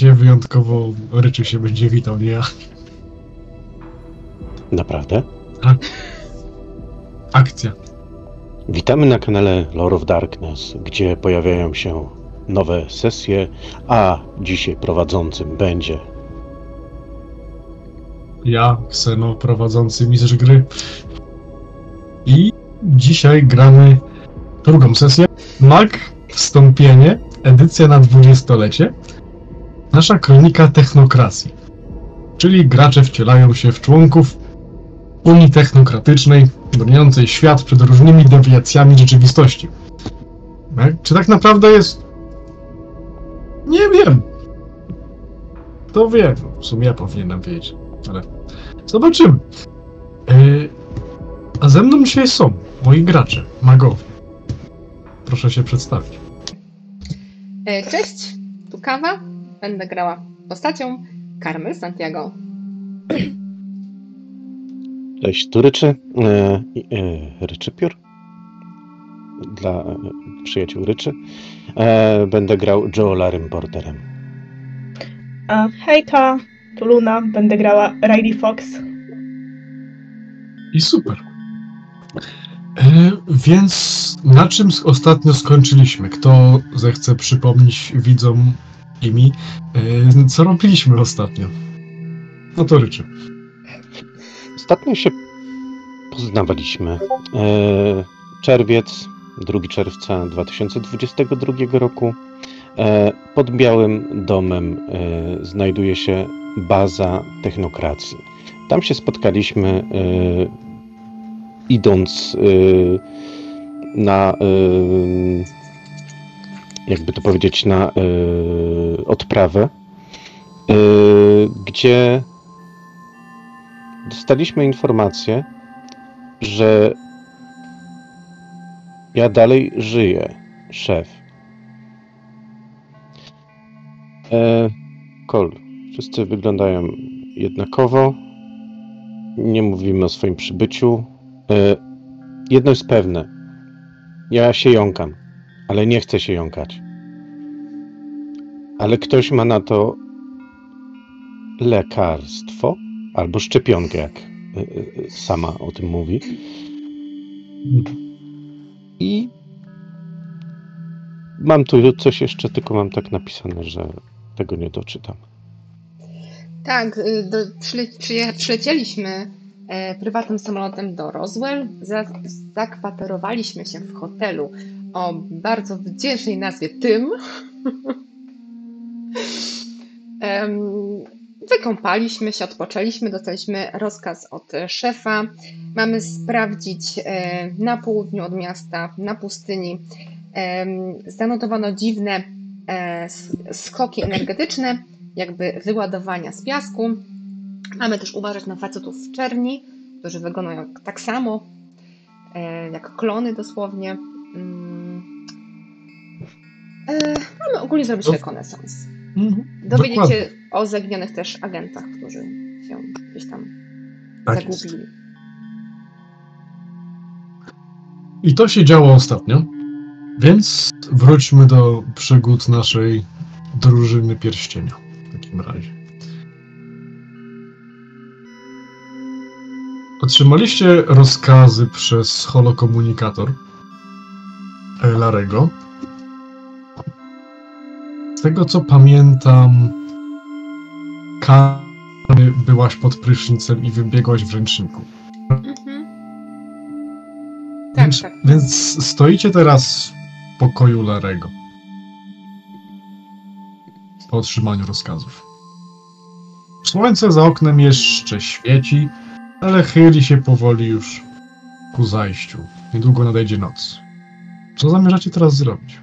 dzisiaj wyjątkowo Ryczy się będzie witał, nie ja. Naprawdę? Tak. Akcja. Witamy na kanale Lore of Darkness, gdzie pojawiają się nowe sesje, a dzisiaj prowadzącym będzie... Ja, Kseno, prowadzący Mistrz Gry. I dzisiaj gramy drugą sesję. Mag Wstąpienie, edycja na 20-lecie. Nasza kronika technokracji. Czyli gracze wcielają się w członków Unii Technokratycznej, broniącej świat przed różnymi dewiacjami rzeczywistości. Czy tak naprawdę jest? Nie wiem. To wiem. W sumie ja powinienem wiedzieć, ale zobaczymy. A ze mną dzisiaj są moi gracze, magowie. Proszę się przedstawić. Cześć, tu Kava. Będę grała postacią Carmel Santiago. Cześć, tu Ryczy. Ryczypiór. Dla przyjaciół Ryczy. Będę grał Joe Larim Borderem. Hejka, tu Luna. Będę grała Riley Fox. I super. Więc na czym ostatnio skończyliśmy? Kto zechce przypomnieć widzom i mi, co robiliśmy ostatnio? No to Ryczy. Ostatnio się poznawaliśmy. Czerwiec, 2 czerwca 2022 roku. Pod Białym Domem znajduje się baza technokracji. Tam się spotkaliśmy, idąc na, jakby to powiedzieć, na odprawę, gdzie dostaliśmy informację, że ja dalej żyję, szef. Kol. Wszyscy wyglądają jednakowo. Nie mówimy o swoim przybyciu. Jedno jest pewne. Ja się jąkam, ale nie chcę się jąkać. Ale ktoś ma na to lekarstwo albo szczepionkę, jak sama o tym mówi. I mam tu coś jeszcze, tylko mam tak napisane, że tego nie doczytam. Tak, przylecieliśmy prywatnym samolotem do Roswell. Zakwaterowaliśmy się w hotelu o bardzo wdzięcznej nazwie Tym. Wykąpaliśmy się, odpoczęliśmy, dostaliśmy rozkaz od szefa. Mamy sprawdzić na południu od miasta, na pustyni. Zanotowano dziwne skoki energetyczne, jakby wyładowania z piasku. Mamy też uważać na facetów w czerni, którzy wyglądają tak samo, jak klony dosłownie. Mamy ogólnie zrobić rekonesans. Dowiedzieć się o zaginionych też agentach, którzy się gdzieś tam tak zagubili. Jest. I to się działo ostatnio, więc wróćmy do przygód naszej drużyny pierścienia w takim razie. Otrzymaliście rozkazy przez holokomunikator Larego. Z tego co pamiętam, Kary byłaś pod prysznicem i wybiegłaś w ręczniku. Tak. Więc stoicie teraz w pokoju Larego. Po otrzymaniu rozkazów. Słońce za oknem jeszcze świeci, ale chyli się powoli już ku zajściu. Niedługo nadejdzie noc. Co zamierzacie teraz zrobić?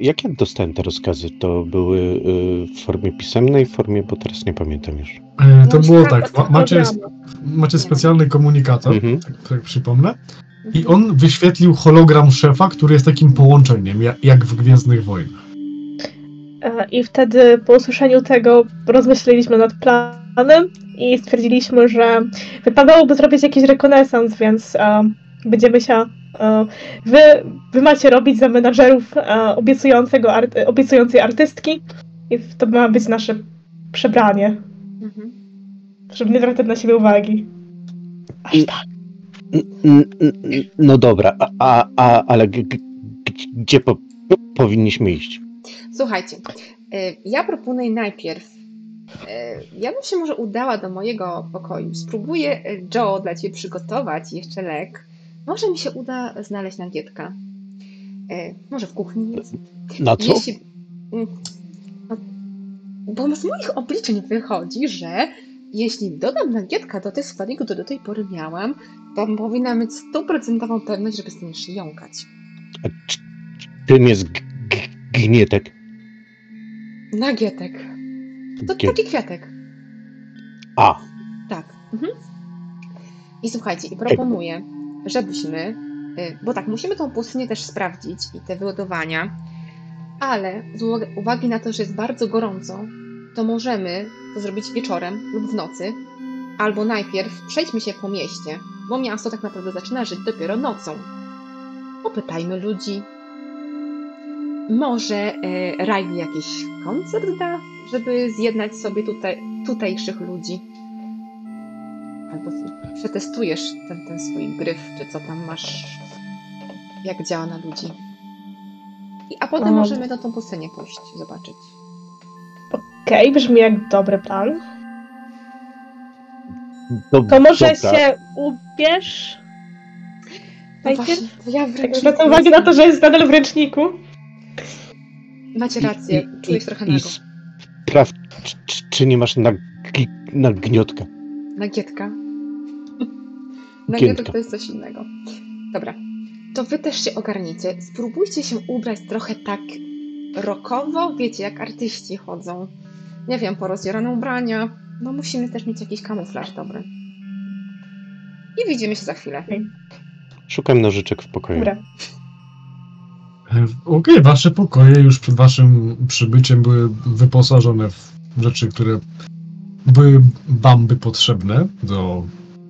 Jak ja dostałem te rozkazy? To były w formie pisemnej, w formie, bo teraz nie pamiętam już. To było tak, macie specjalny komunikator, tak przypomnę, i on wyświetlił hologram szefa, który jest takim połączeniem, jak w Gwiezdnych Wojnach. I wtedy po usłyszeniu tego rozmyśliliśmy nad planem i stwierdziliśmy, że wypadałoby zrobić jakiś rekonesans, więc będziemy się Wy macie robić za menadżerów obiecującej artystki i to ma być nasze przebranie. Mhm. Żeby nie zwracać na siebie uwagi. Aż tak. No dobra, ale gdzie powinniśmy iść? Słuchajcie, ja proponuję najpierw, ja bym się może udała do mojego pokoju. Spróbuję, Joe, dla ciebie przygotować jeszcze lek. Może mi się uda znaleźć nagietka. Może w kuchni jest. Na co? Jeśli... Bo z moich obliczeń wychodzi, że jeśli dodam nagietka do tych składników, które do tej pory miałam, to powinna mieć 100% pewność, że przestaniesz jąkać. A czym jest gnietek? Nagietek. To taki kwiatek. A. Tak. Mhm. I słuchajcie, proponuję, żebyśmy, bo tak, musimy tą pustynię też sprawdzić i te wyładowania, ale z uwagi na to, że jest bardzo gorąco, to możemy to zrobić wieczorem lub w nocy, albo najpierw przejdźmy się po mieście, bo miasto tak naprawdę zaczyna żyć dopiero nocą. Popytajmy ludzi. Może Riley jakiś koncert da, żeby zjednać sobie tutejszych ludzi. Albo przetestujesz ten swój gryf, czy co tam masz, jak działa na ludzi. A potem możemy na tą pustynię pójść, zobaczyć. Okej, brzmi jak dobry plan. To może się ubierz? No właśnie, zwracam uwagę na to, że jest nadal w ręczniku. Macie rację, czuję się trochę nago. Sprawdź, czy nie masz nagnietka. Nagietka? Nagietek to jest coś innego. Dobra, to wy też się ogarnicie. Spróbujcie się ubrać trochę tak rockowo, wiecie, jak artyści chodzą. Nie wiem, porozdzierane ubrania. No musimy też mieć jakiś kamuflaż dobry. I widzimy się za chwilę. Szukam nożyczek w pokoju. Dobra. Okej, wasze pokoje już przed waszym przybyciem były wyposażone w rzeczy, które były wam potrzebne do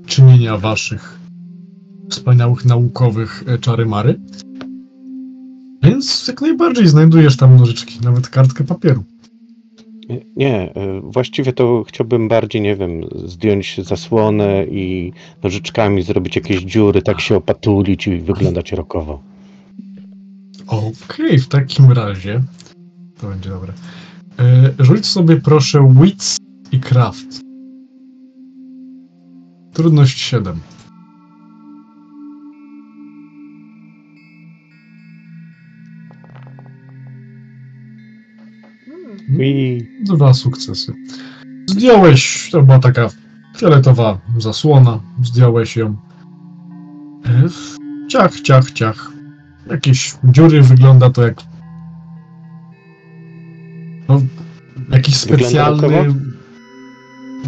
czynienia waszych wspaniałych naukowych czary-mary. Więc jak najbardziej znajdujesz tam nożyczki, nawet kartkę papieru. Nie, właściwie to chciałbym bardziej, nie wiem, zdjąć zasłonę i nożyczkami zrobić jakieś dziury, tak się opatulić i wyglądać rokowo. Okej, w takim razie to będzie dobre. Rzuć sobie proszę Wits i Craft. Trudność 7. Dwa sukcesy. Zdjąłeś, to była taka fioletowa zasłona, zdjąłeś ją. Ciach, ciach, ciach. Jakieś dziury, wygląda to jak... No, jakiś specjalny... Rokowo?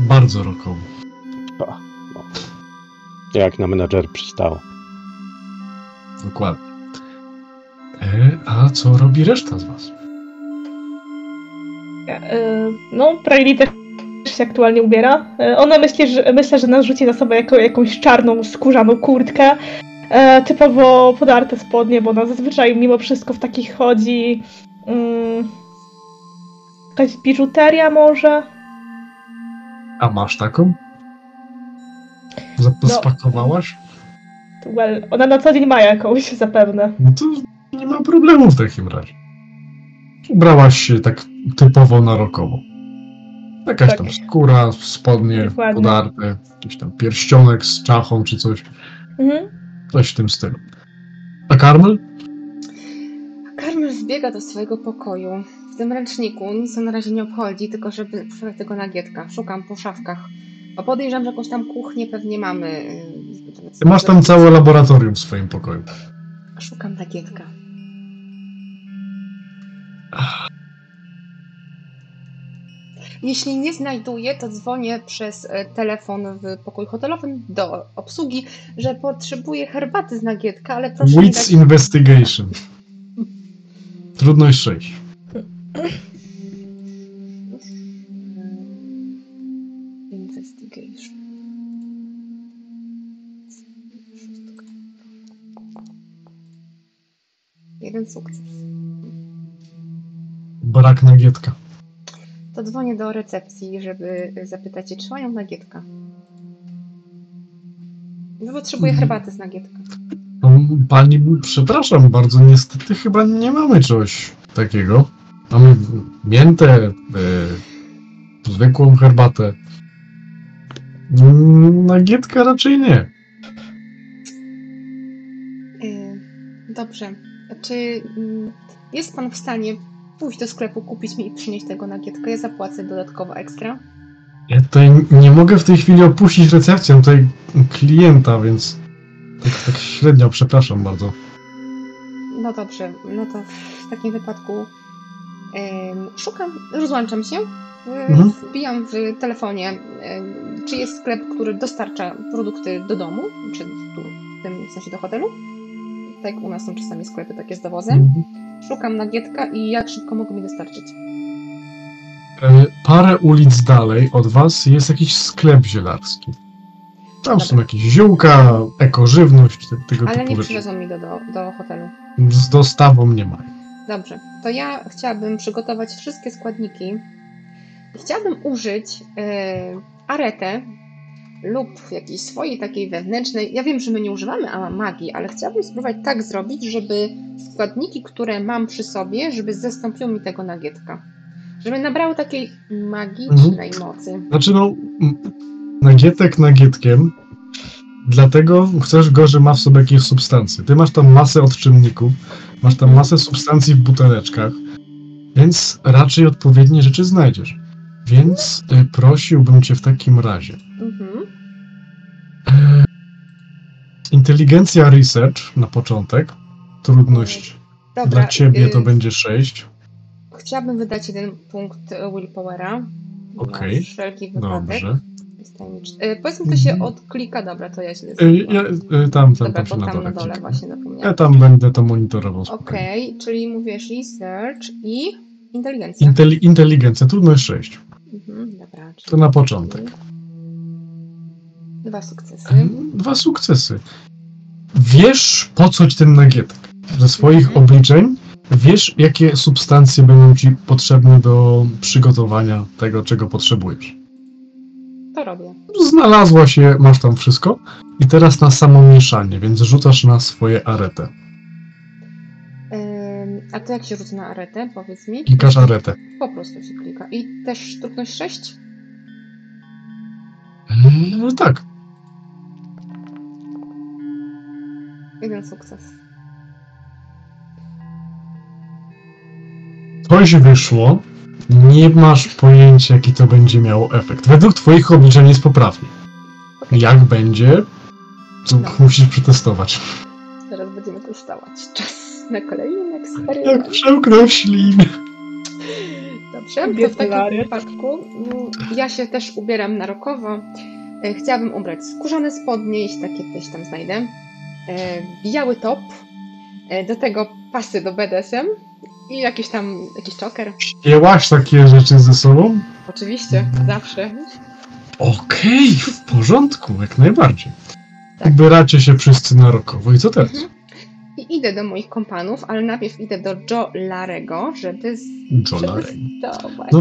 Bardzo rokowo. No. Jak na menadżer przystało. Dokładnie. A co robi reszta z was? No, Riley też się aktualnie ubiera. Ona myślę, że narzuci na sobie jakąś czarną, skórzaną kurtkę. Typowo podarte spodnie, bo ona zazwyczaj mimo wszystko w takich chodzi. Jakaś biżuteria może? A masz taką? Spakowałaś? Well, ona na co dzień ma jakąś zapewne. No to nie ma problemu w takim razie. Ubrałaś się tak typowo na rokowo. Jakaś tam skóra, spodnie, dokładnie, podarte, jakiś tam pierścionek z czachą czy coś. Mhm. Coś w tym stylu. A Carmel? Carmel zbiega do swojego pokoju. W tym ręczniku nic na razie nie obchodzi, tylko żeby szukać tego nagietka. Szukam po szafkach. A podejrzewam, że jakąś tam kuchnię pewnie mamy. Ty masz tam całe laboratorium w swoim pokoju. Szukam nagietka. Jeśli nie znajduję, to dzwonię przez telefon w pokoju hotelowym do obsługi, że potrzebuję herbaty z nagietka, ale proszę... Wits dać... Investigation. Trudność 6. Investigation. Jeden sukces. Brak nagietka. To dzwonię do recepcji, żeby zapytać się, czy mają nagietka. No, potrzebuję herbaty z nagietka. No, pani, przepraszam bardzo, niestety chyba nie mamy czegoś takiego. Mamy miętę, zwykłą herbatę. Nagietka raczej nie. Dobrze. Czy jest pan w stanie pójść do sklepu, kupić mi i przynieść tego nagietka? Ja zapłacę dodatkowo ekstra. Ja tutaj nie mogę w tej chwili opuścić recepcji, mam tutaj klienta, więc tak średnio, przepraszam bardzo. No dobrze, no to w takim wypadku szukam, rozłączam się, wbijam w telefonie, czy jest sklep, który dostarcza produkty do domu, czy w tym sensie do hotelu. Tak jak u nas są czasami sklepy takie z dowozem. Szukam nagietka i jak szybko mogę mi dostarczyć. Parę ulic dalej od was jest jakiś sklep zielarski. Tam Dobra. Są jakieś ziółka, ekożywność, tego typu. Ale nie przywiozą mi do hotelu. Z dostawą nie ma. Dobrze, to ja chciałabym przygotować wszystkie składniki. Chciałabym użyć aretę lub jakiejś swojej takiej wewnętrznej. Ja wiem, że my nie używamy magii, ale chciałabym spróbować tak zrobić, żeby składniki, które mam przy sobie, żeby zastąpiły mi tego nagietka. Żeby nabrały takiej magicznej mocy. Znaczy no, nagietek nagietkiem, dlatego chcesz go, że ma w sobie jakieś substancje. Ty masz tam masę odczynników, masz tam masę substancji w buteleczkach, więc raczej odpowiednie rzeczy znajdziesz. Więc prosiłbym cię w takim razie. Inteligencja research na początek. Trudność dla ciebie to będzie 6. Chciałabym wydać jeden punkt willpowera. Okej, na wszelki wypadek. Dobrze. Powiedzmy, to się odklika, dobra, to ja źle tam się na dole klika. Właśnie zapomniałam. Ja tam będę to monitorował. Okej, czyli mówisz research i inteligencja. Inteligencja, trudność 6. Dobra, to na początek. 2 sukcesy. 2 sukcesy. Wiesz, po co ci ten nagietek. Ze swoich obliczeń wiesz, jakie substancje będą ci potrzebne do przygotowania tego, czego potrzebujesz. To robię. Znalazła się, masz tam wszystko. I teraz na samo mieszanie, więc rzucasz na swoje aretę. A to jak się rzuca na aretę? Powiedz mi. Klikasz aretę. Po prostu się klika. I też trudność 6? No tak. Jeden sukces. Coś wyszło, nie masz pojęcia, jaki to będzie miało efekt. Według twoich obliczeń jest poprawnie. Jak będzie, to musisz przetestować. Teraz będziemy kosztować czas na kolejny eksperyment. Jak przełknął ślinę. Dobrze, to w takim wypadku ja się też ubieram na rokowo. Chciałabym ubrać skórzane spodnie, jeśli takie też tam znajdę. Biały top, do tego pasy do BDSM i jakiś czoker. Wzięłaś takie rzeczy ze sobą? Oczywiście, zawsze. Okej, w porządku, jak najbardziej. Tak. Ubieracie się wszyscy na rokowo i co teraz? I idę do moich kompanów, ale najpierw idę do Joe Larego, żeby zdołać. No,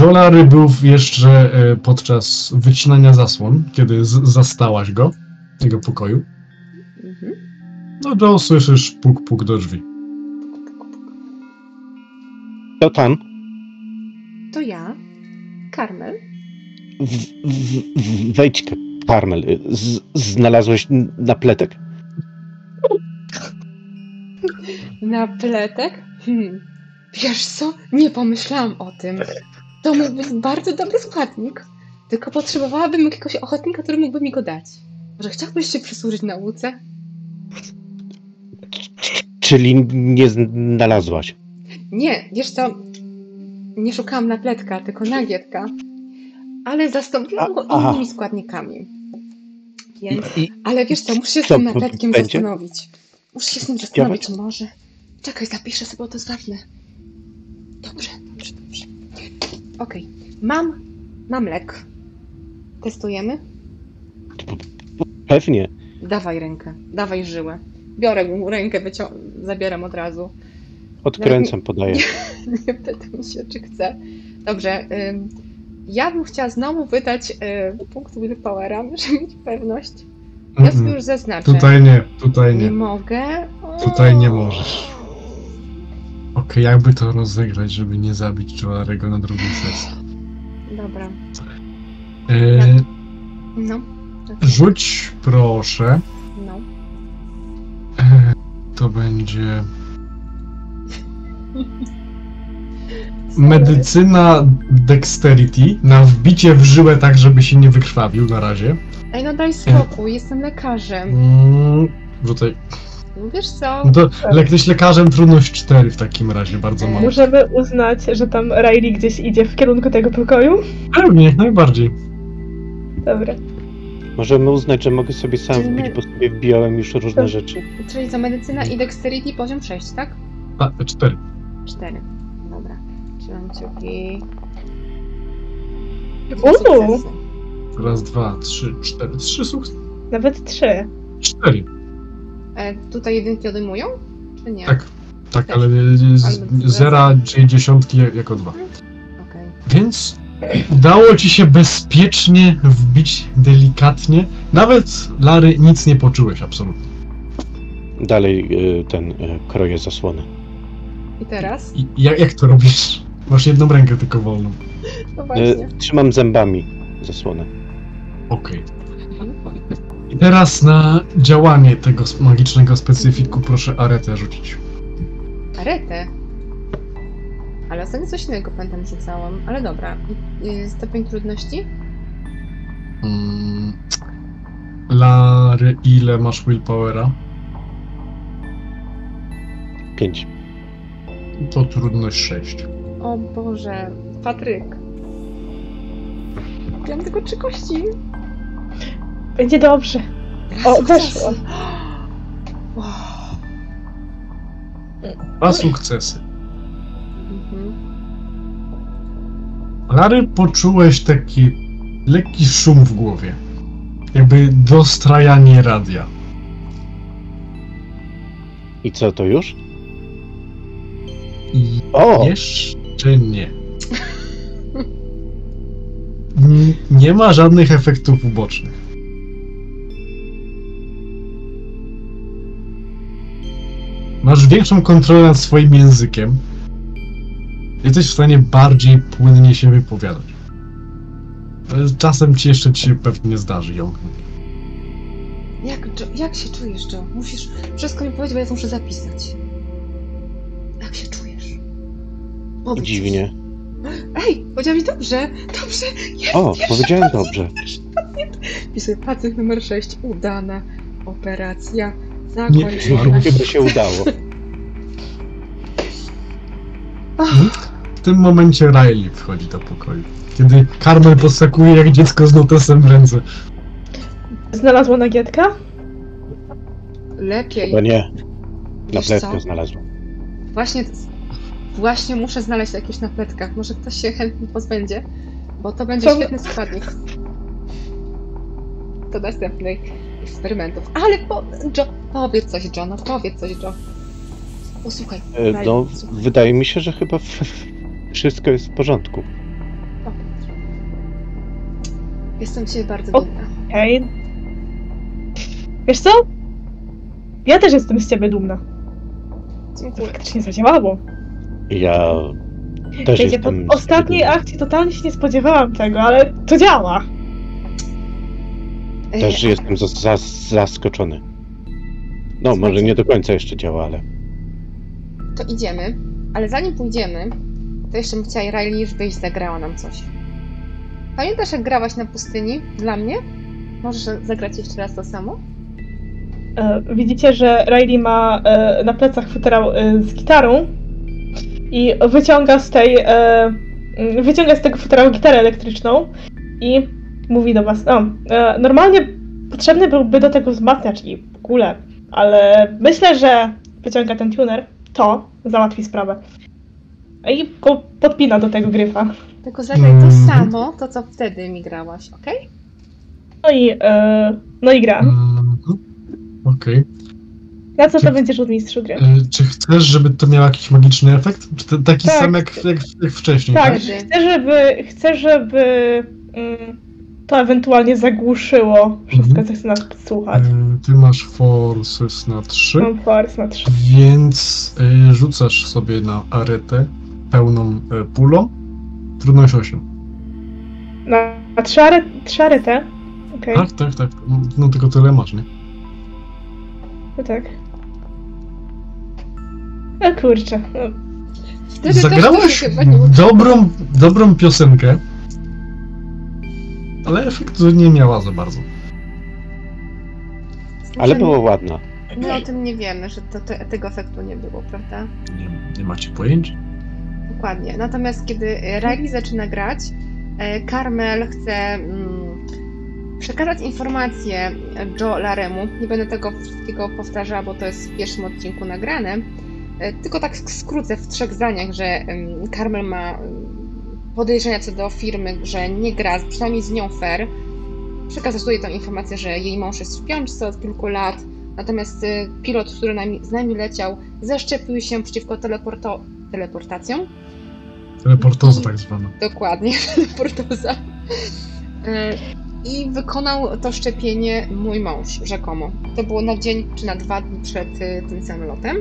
Joe Lary był jeszcze podczas wycinania zasłon, kiedy zastałaś go w jego pokoju. No Joe, słyszysz puk, puk do drzwi. To tam? To ja. Carmel. Wejdź, Carmel. Znalazłeś napletek. Napletek? Wiesz co? Nie pomyślałam o tym. To mógł być bardzo dobry składnik. Tylko potrzebowałabym jakiegoś ochotnika, który mógłby mi go dać. Może chciałbyś się przysłużyć nauce? Czyli nie znalazłaś? Nie, wiesz co? Nie szukałam napletka, tylko nagietka. Ale zastąpiłam go innymi składnikami. Więc... Ale wiesz co? Muszę się z tym napletkiem zastanowić. Muszę się z nim zastanowić, czy może... Czekaj, zapiszę sobie, to jest ważne. Dobrze. Okej. Mam lek. Testujemy? Pewnie. Dawaj rękę, dawaj żyłę. Biorę mu rękę, zabieram od razu. Odkręcam, podaję. Nie pytam się, czy chce. Dobrze. Ja bym chciała znowu wydać punkt willpowera, żeby mieć pewność. Ja sobie już zaznaczę. Tutaj nie, tutaj nie. Nie mogę. Tutaj nie możesz. Okej, jakby to rozegrać, żeby nie zabić Jolarego na drugiej sesji. Dobra. No. Rzuć proszę. No. To będzie... Medycyna dexterity na wbicie w żyłę tak, żeby się nie wykrwawił na razie. Ej, no daj spokój, jestem lekarzem. Tutaj... Wiesz co? No to, jesteś lekarzem, trudność 4 w takim razie, bardzo mało. Możemy uznać, że tam Riley gdzieś idzie w kierunku tego pokoju? Pewnie, jak najbardziej. Dobra. Możemy uznać, że mogę sobie sam wbić, bo sobie wbijałem już różne rzeczy. Czyli co, medycyna i dexterity poziom 6, tak? A, 4. 4. Dobra. Trzymam kciuki. Raz, dwa, trzy, cztery. 3 sukcesy. Nawet 3. 4. Tutaj jedynki odejmują? Czy nie? Tak, tak, ale zera czy dziesiątki jako 2. Okay. Więc udało ci się bezpiecznie wbić, delikatnie. Nawet, Lary, nic nie poczułeś absolutnie. Dalej kroję zasłonę. I teraz? Jak to robisz? Masz jedną rękę tylko wolną. No właśnie. Trzymam zębami zasłonę. Okej. I teraz na działanie tego magicznego specyfiku proszę aretę rzucić. Aretę? Ale ostatnio coś innego pamiętam rzucałam, ale dobra. Stopień trudności? Lary, ile masz willpowera? 5. To trudność 6. O Boże, Patryk. Ja mam tylko 3 kości. Będzie dobrze. O, weszło. Wow. 2 sukcesy. Lary, poczułeś taki lekki szum w głowie. Jakby dostrajanie radia. I co, to już? I jeszcze nie. Nie ma żadnych efektów ubocznych. Masz większą kontrolę nad swoim językiem. Jesteś w stanie bardziej płynnie się wypowiadać. Czasem ci się pewnie zdarzy jąknąć. Jak się czujesz, Joe? Musisz wszystko mi powiedzieć, bo ja to muszę zapisać. Jak się czujesz? Powiedz. Dziwnie. Ej, powiedziałeś dobrze! Dobrze! Jest, powiedziałem dobrze. Pisuję pacjent numer 6. Udana operacja. Chyba się udało. W tym momencie Riley wchodzi do pokoju, kiedy Carmel poskakuje jak dziecko z notesem w ręce. Znalazła nagietka? Lepiej. Chyba nie. Napletkę znalazłam. Właśnie muszę znaleźć jakieś na pletkach. Może ktoś się chętnie pozbędzie, bo to będzie świetny składnik. Do następnych eksperymentów. Ale powiedz coś, John, powiedz coś, John. Posłuchaj. No, wydaje mi się, że chyba wszystko jest w porządku. Jestem dzisiaj bardzo dumna. Okej. Wiesz co? Ja też jestem z ciebie dumna. To faktycznie zadziałało. Ja też jestem. Po ostatniej akcji totalnie się nie spodziewałam tego, ale to działa. Też jestem zaskoczony. No, może nie do końca jeszcze działa, ale... To idziemy, ale zanim pójdziemy, to jeszcze bym chciała Riley, żebyś zagrała nam coś. Pamiętasz, jak grałaś na pustyni dla mnie? Możesz zagrać jeszcze raz to samo? Widzicie, że Riley ma na plecach futerał z gitarą i wyciąga z tego futerału gitarę elektryczną i... Mówi do was, normalnie potrzebny byłby do tego wzmacniacz i w ogóle, ale myślę, że wyciąga ten tuner, to załatwi sprawę. I go podpina do tego gryfa. Tylko zagraj to samo, to co wtedy mi grałaś, okej? Okay? No i gra. Okej. Na co to będziesz od mistrzu gry? Czy chcesz, żeby to miało jakiś magiczny efekt? Czy to, taki tak, sam jak wcześniej? Tak, tak? Chcę, żeby to ewentualnie zagłuszyło wszystko, co chce nas podsłuchać. Ty masz forces na 3. Mam forces na 3. Więc rzucasz sobie na aretę pełną pulą. Trudność 8. Na 3 aretę? Okay. Tak, tak, tak. No tylko tyle masz, nie? No tak. O kurczę. No. Zagrałeś dobrą piosenkę, ale efektu nie miała za bardzo. Ale było ładna. My o tym nie wiemy, że tego efektu nie było, prawda? Nie macie pojęć? Dokładnie. Natomiast kiedy Riley zaczyna grać, Carmel chce przekazać informację Joe Laremu. Nie będę tego wszystkiego powtarzała, bo to jest w pierwszym odcinku nagrane. Tylko tak skrócę w 3 zdaniach, że Carmel ma podejrzenia co do firmy, że nie gra, przynajmniej z nią fair. Przekazać tutaj tę informację, że jej mąż jest w piątce od kilku lat, natomiast pilot, który z nami leciał, zaszczepił się przeciwko teleportacjom. Teleportoza tak zwana. Dokładnie, teleportoza. I wykonał to szczepienie mój mąż, rzekomo. To było na dzień czy na 2 dni przed tym samym lotem.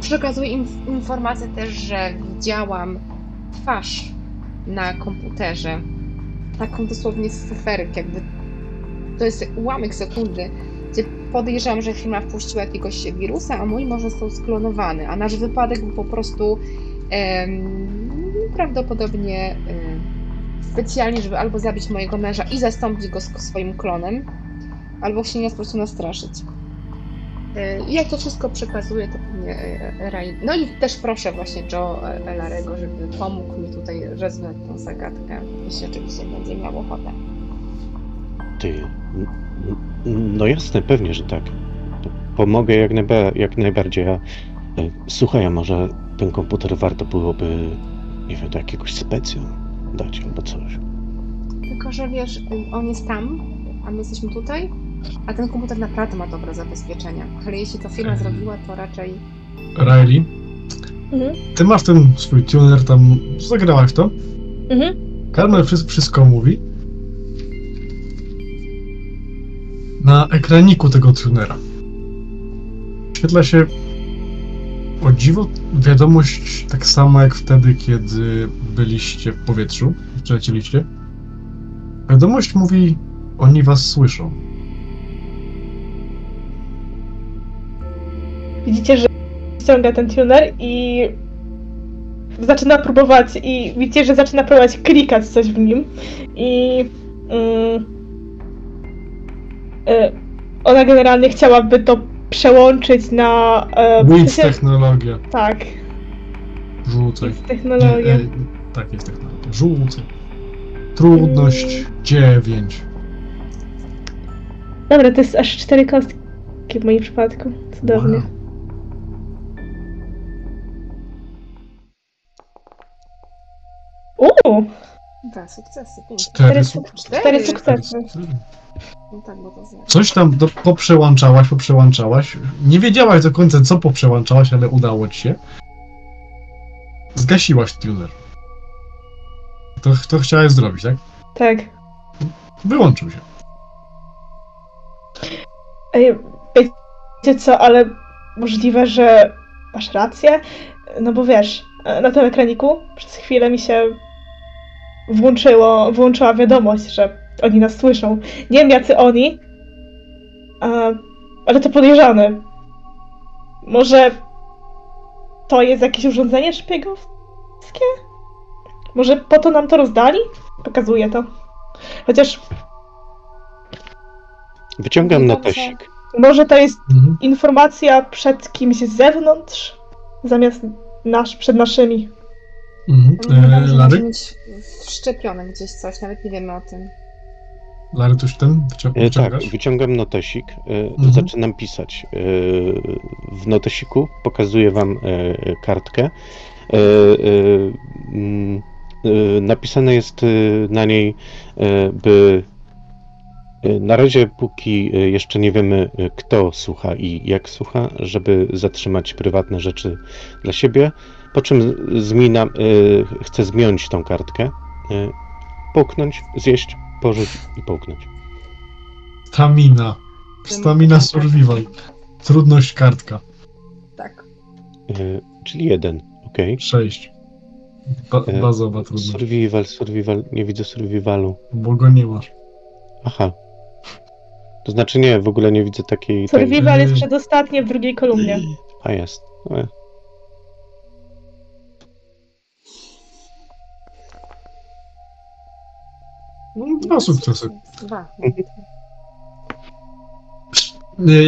Przekazuję im informację też, że widziałam twarz na komputerze. Taką dosłownie z cyferek, jakby. To jest ułamek sekundy, gdzie podejrzewam, że firma wpuściła jakiegoś wirusa, a mój mąż został sklonowany, a nasz wypadek był po prostu prawdopodobnie specjalnie, żeby albo zabić mojego męża i zastąpić go swoim klonem, albo się nas po prostu nastraszyć. I jak to wszystko przekazuje, to pewnie Riley. No i też proszę właśnie Joe Larego, żeby pomógł mi tutaj rozwiązać tą zagadkę, jeśli oczywiście będzie miał ochotę. Ty, no jasne, pewnie, że tak. Pomogę jak najbardziej. A słuchaj, a może ten komputer warto byłoby, nie wiem, do jakiegoś specjum dać albo coś. Tylko, że wiesz, on jest tam, a my jesteśmy tutaj. A ten komputer naprawdę ma dobre zabezpieczenia, ale jeśli to firma zrobiła, to raczej... Riley, ty masz ten swój tuner tam, zagrałaś to? Carmel wszystko mówi. Na ekraniku tego tunera świetla się, o dziwo, wiadomość tak samo jak wtedy, kiedy byliście w powietrzu, przelecieliście. Wiadomość mówi, oni was słyszą. Widzicie, że ściąga ten tuner i zaczyna próbować, klikać coś w nim i ona generalnie chciałaby to przełączyć na... technologia. Tak. Rzucaj. Jest technologia. Tak, jest technologia. Rzucaj. Trudność 9. Dobra, to jest aż 4 kostki w moim przypadku. Cudownie. Wow. Dwa sukcesy. 4 sukcesy. Coś tam poprzełączałaś. Nie wiedziałaś do końca, co poprzełączałaś, ale udało ci się. Zgasiłaś tuner. To chciałaś zrobić, tak? Tak. Wyłączył się. Ej, wiecie co, ale możliwe, że masz rację? No bo wiesz, na tym ekraniku przez chwilę mi się włączyła wiadomość, że oni nas słyszą. Nie wiem, jacy oni, ale to podejrzane. Może to jest jakieś urządzenie szpiegowskie? Może po to nam to rozdali? Pokazuje to. Chociaż... Wyciągam notesik. Może to jest informacja przed kimś z zewnątrz, zamiast przed naszymi. Lary? Mieć wszczepione gdzieś coś, nawet nie wiemy o tym. Lary, tuż ten? Tak, wyciągam notesik, zaczynam pisać. W notesiku pokazuję wam kartkę. Napisane jest na niej, by Na razie, póki jeszcze nie wiemy, kto słucha i jak słucha, żeby zatrzymać prywatne rzeczy dla siebie, po czym chcę zmiąć tą kartkę, połknąć, zjeść, pożyć i połknąć. Stamina. Stamina survival. Trudność kartka. Tak. Czyli 1, okej. 6. Bazowa trudność. Survival, nie widzę survivalu. Bo go nie masz. Aha. To znaczy nie, w ogóle nie widzę takiej... Survival jest przedostatnie w drugiej kolumnie. A jest. No, 2 sukcesy. 2.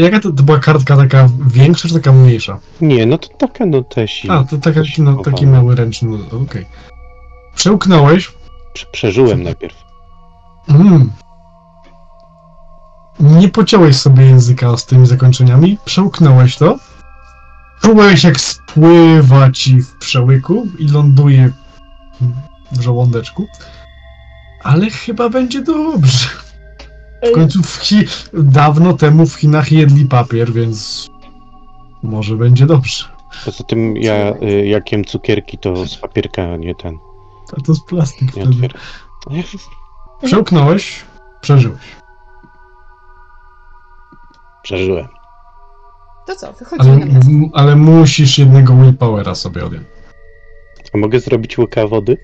Jaka to była kartka, taka większa czy taka mniejsza? Nie, no to taka no tesi. A, to taka, no, taki mały ręczny, no, okej. Okay. Przełknąłeś? Przeżyłem najpierw. Nie pociąłeś sobie języka z tymi zakończeniami, przełknąłeś to. Próbowałeś, jak spływa ci w przełyku i ląduje w żołądeczku. Ale chyba będzie dobrze. W końcu dawno temu w Chinach jedli papier, więc może będzie dobrze. Poza tym ja jak jem cukierki, to z papierka, a nie ten. A to z plastik wtedy. Przełknąłeś, przeżyłeś. Przeżyłem. To co, wychodzimy na miasto. Ale musisz jednego willpowera sobie odjąć. A mogę zrobić łyka wody?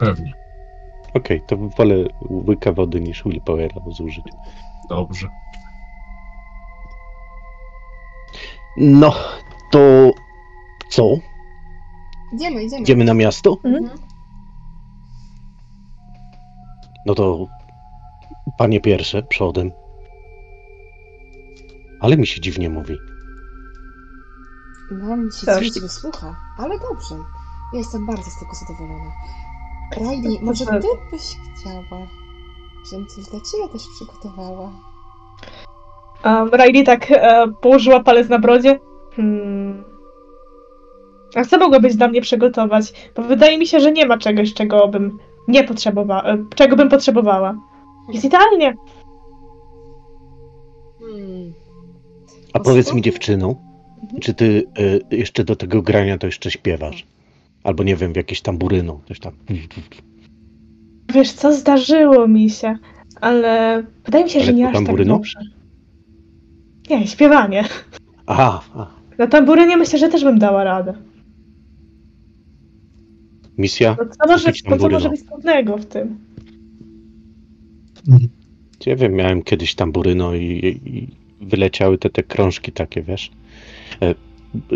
Pewnie. Okej, to wolę łyka wody niż willpowera zużyć. Dobrze. No, to co? Idziemy. Idziemy na miasto? Mhm. No to panie pierwsze, przodem. Ale mi się dziwnie mówi. No, mi się dziwnie słucha, ale dobrze. Ja jestem bardzo z tego zadowolona. Riley, może ty byś chciała, żebym coś dla ciebie też przygotowała? Riley tak położyła palec na brodzie. A co mogłabyś dla mnie przygotować? Bo wydaje mi się, że nie ma czegoś, czego bym potrzebowała. Jest idealnie. A powiedz mi, dziewczyno, czy ty jeszcze do tego grania to jeszcze śpiewasz? Albo nie wiem, w jakieś tamburyną, coś tam. Wiesz co, zdarzyło mi się, ale wydaje mi się, że nie aż tak dobrze. Nie, śpiewanie. Aha. Na tamburynie myślę, że też bym dała radę. Misja? No co może być trudnego w tym? Ja wiem, miałem kiedyś tamburyno i wyleciały te krążki takie, wiesz.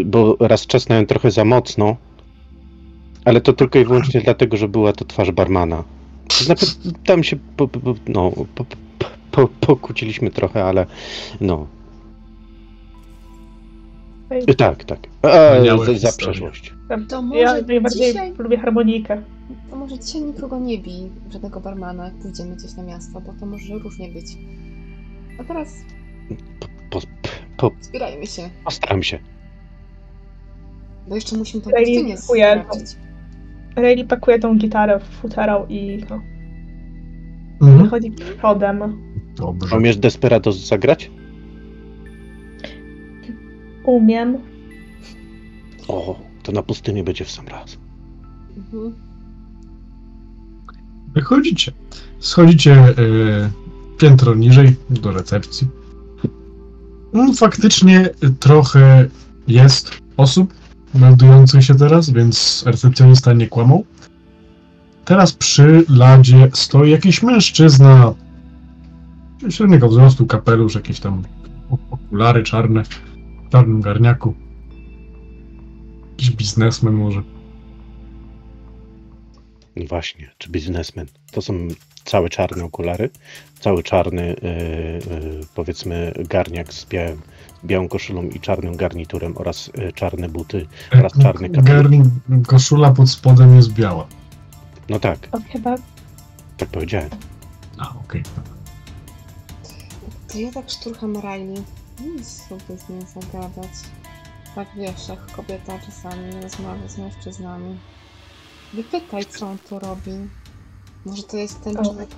Bo raz trzasnąłem trochę za mocno, ale to tylko i wyłącznie dlatego, że była to twarz barmana. To znaczy, tam się pokłóciliśmy trochę, ale no. Tak. Za przeszłość. To może ja najbardziej lubię harmonikę. To może dzisiaj nikogo nie bij, żadnego barmana, jak pójdziemy gdzieś na miasto, bo to może różnie być. A teraz... Zbierajmy się. Postaram się. Bo jeszcze musimy to sprawdzić. Riley pakuje tą gitarę w futerał i wychodzi przodem. Dobrze. Umiesz Desperados zagrać? Umiem. O, to na pustyni będzie w sam raz. Wychodzicie. Schodzicie piętro niżej do recepcji. Faktycznie trochę jest osób meldujących się teraz, więc recepcjonista nie kłamał. Teraz przy ladzie stoi jakiś mężczyzna średniego wzrostu, kapelusz, jakieś tam okulary czarne, w czarnym garniaku. Jakiś biznesmen może. Właśnie, czy biznesmen. To są całe czarne okulary, cały czarny, powiedzmy, garniak z białą koszulą i czarnym garniturem oraz czarne buty oraz czarny kapelusz. Koszula pod spodem jest biała. No tak. Chyba. Tak powiedziałem. A, okej. To ja tak szturcham Riley. Nic sobie z nim zagadać. Tak wiesz, jak kobieta czasami rozmawia z mężczyznami. Wypytaj, co on tu robi. Może to jest ten człowiek,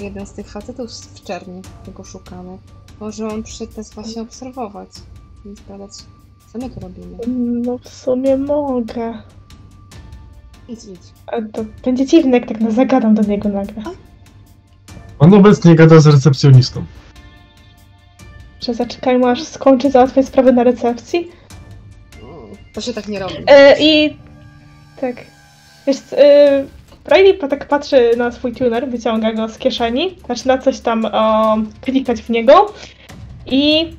jeden z tych facetów w czerni, którego szukamy. Może on przyszedł nas właśnie obserwować i sprawdzać, co my tu robimy. No w sumie mogę. Idź. A to będzie dziwne, jak tak nas zagadam do niego nagle. On obecnie gada z recepcjonistą. Że zaczekajmy, aż skończy załatwiać sprawy na recepcji? To się tak nie robi. Tak. Wiesz, Riley tak patrzy na swój tuner, wyciąga go z kieszeni, zaczyna coś tam klikać w niego i...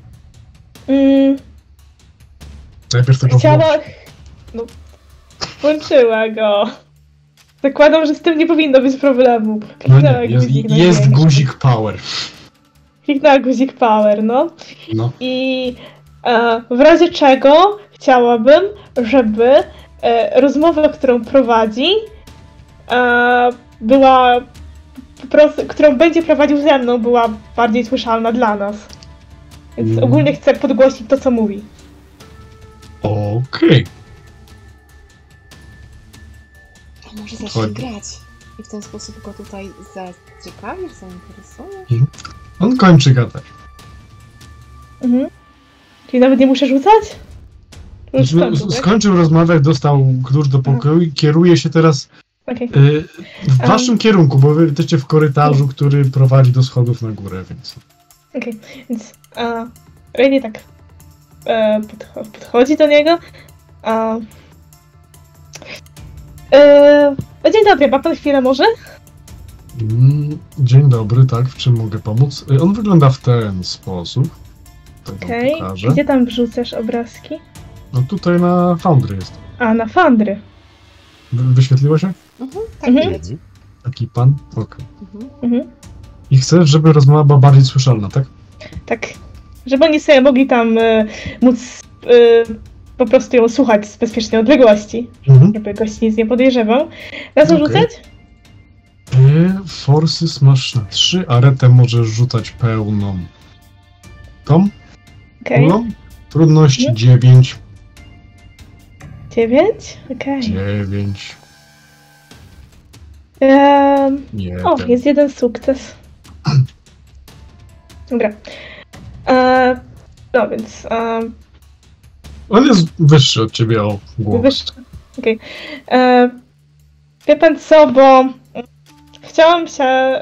Najpierw tego chciała... No, włączyła go. Zakładam, że z tym nie powinno być problemu. Kliknęła no nie, jest guzik power. Kliknęła guzik power, no. I w razie czego chciałabym, żeby rozmowa, którą prowadzi, była po prostu, którą będzie prowadził ze mną, była bardziej słyszalna dla nas. Więc ogólnie chcę podgłosić to, co mówi. Okej. A może zacznie grać i w ten sposób go tutaj zaciekawisz, zainteresujesz? On kończy gadać. Czyli nawet nie muszę rzucać? Skończył rozmawiać, dostał klucz do pokoju i kieruje się teraz w waszym kierunku, bo wy jesteście w korytarzu, który prowadzi do schodów na górę, więc... Okej, więc Riley tak podchodzi do niego. Dzień dobry, ma pan chwilę może? Dzień dobry, tak, w czym mogę pomóc? On wygląda w ten sposób. Okej, gdzie tam wrzucasz obrazki? No tutaj na Foundry jest. A, na Foundry. Wyświetliło się? Tak. Taki pan? Okej. I chcesz, żeby rozmowa była bardziej słyszalna, tak? Tak. Żeby oni sobie mogli tam móc po prostu ją słuchać z bezpiecznej odległości. Żeby gość nic nie podejrzewał. Raz rzucać? Forces masz na 3, a retę możesz rzucać pełną. Tom? Okej. Trudność 9. 9? Okej. 9. Jest jeden sukces. Dobra. No więc... On jest wyższy od ciebie o głowę. Wyższy, okej. Wie pan co, bo chciałam się...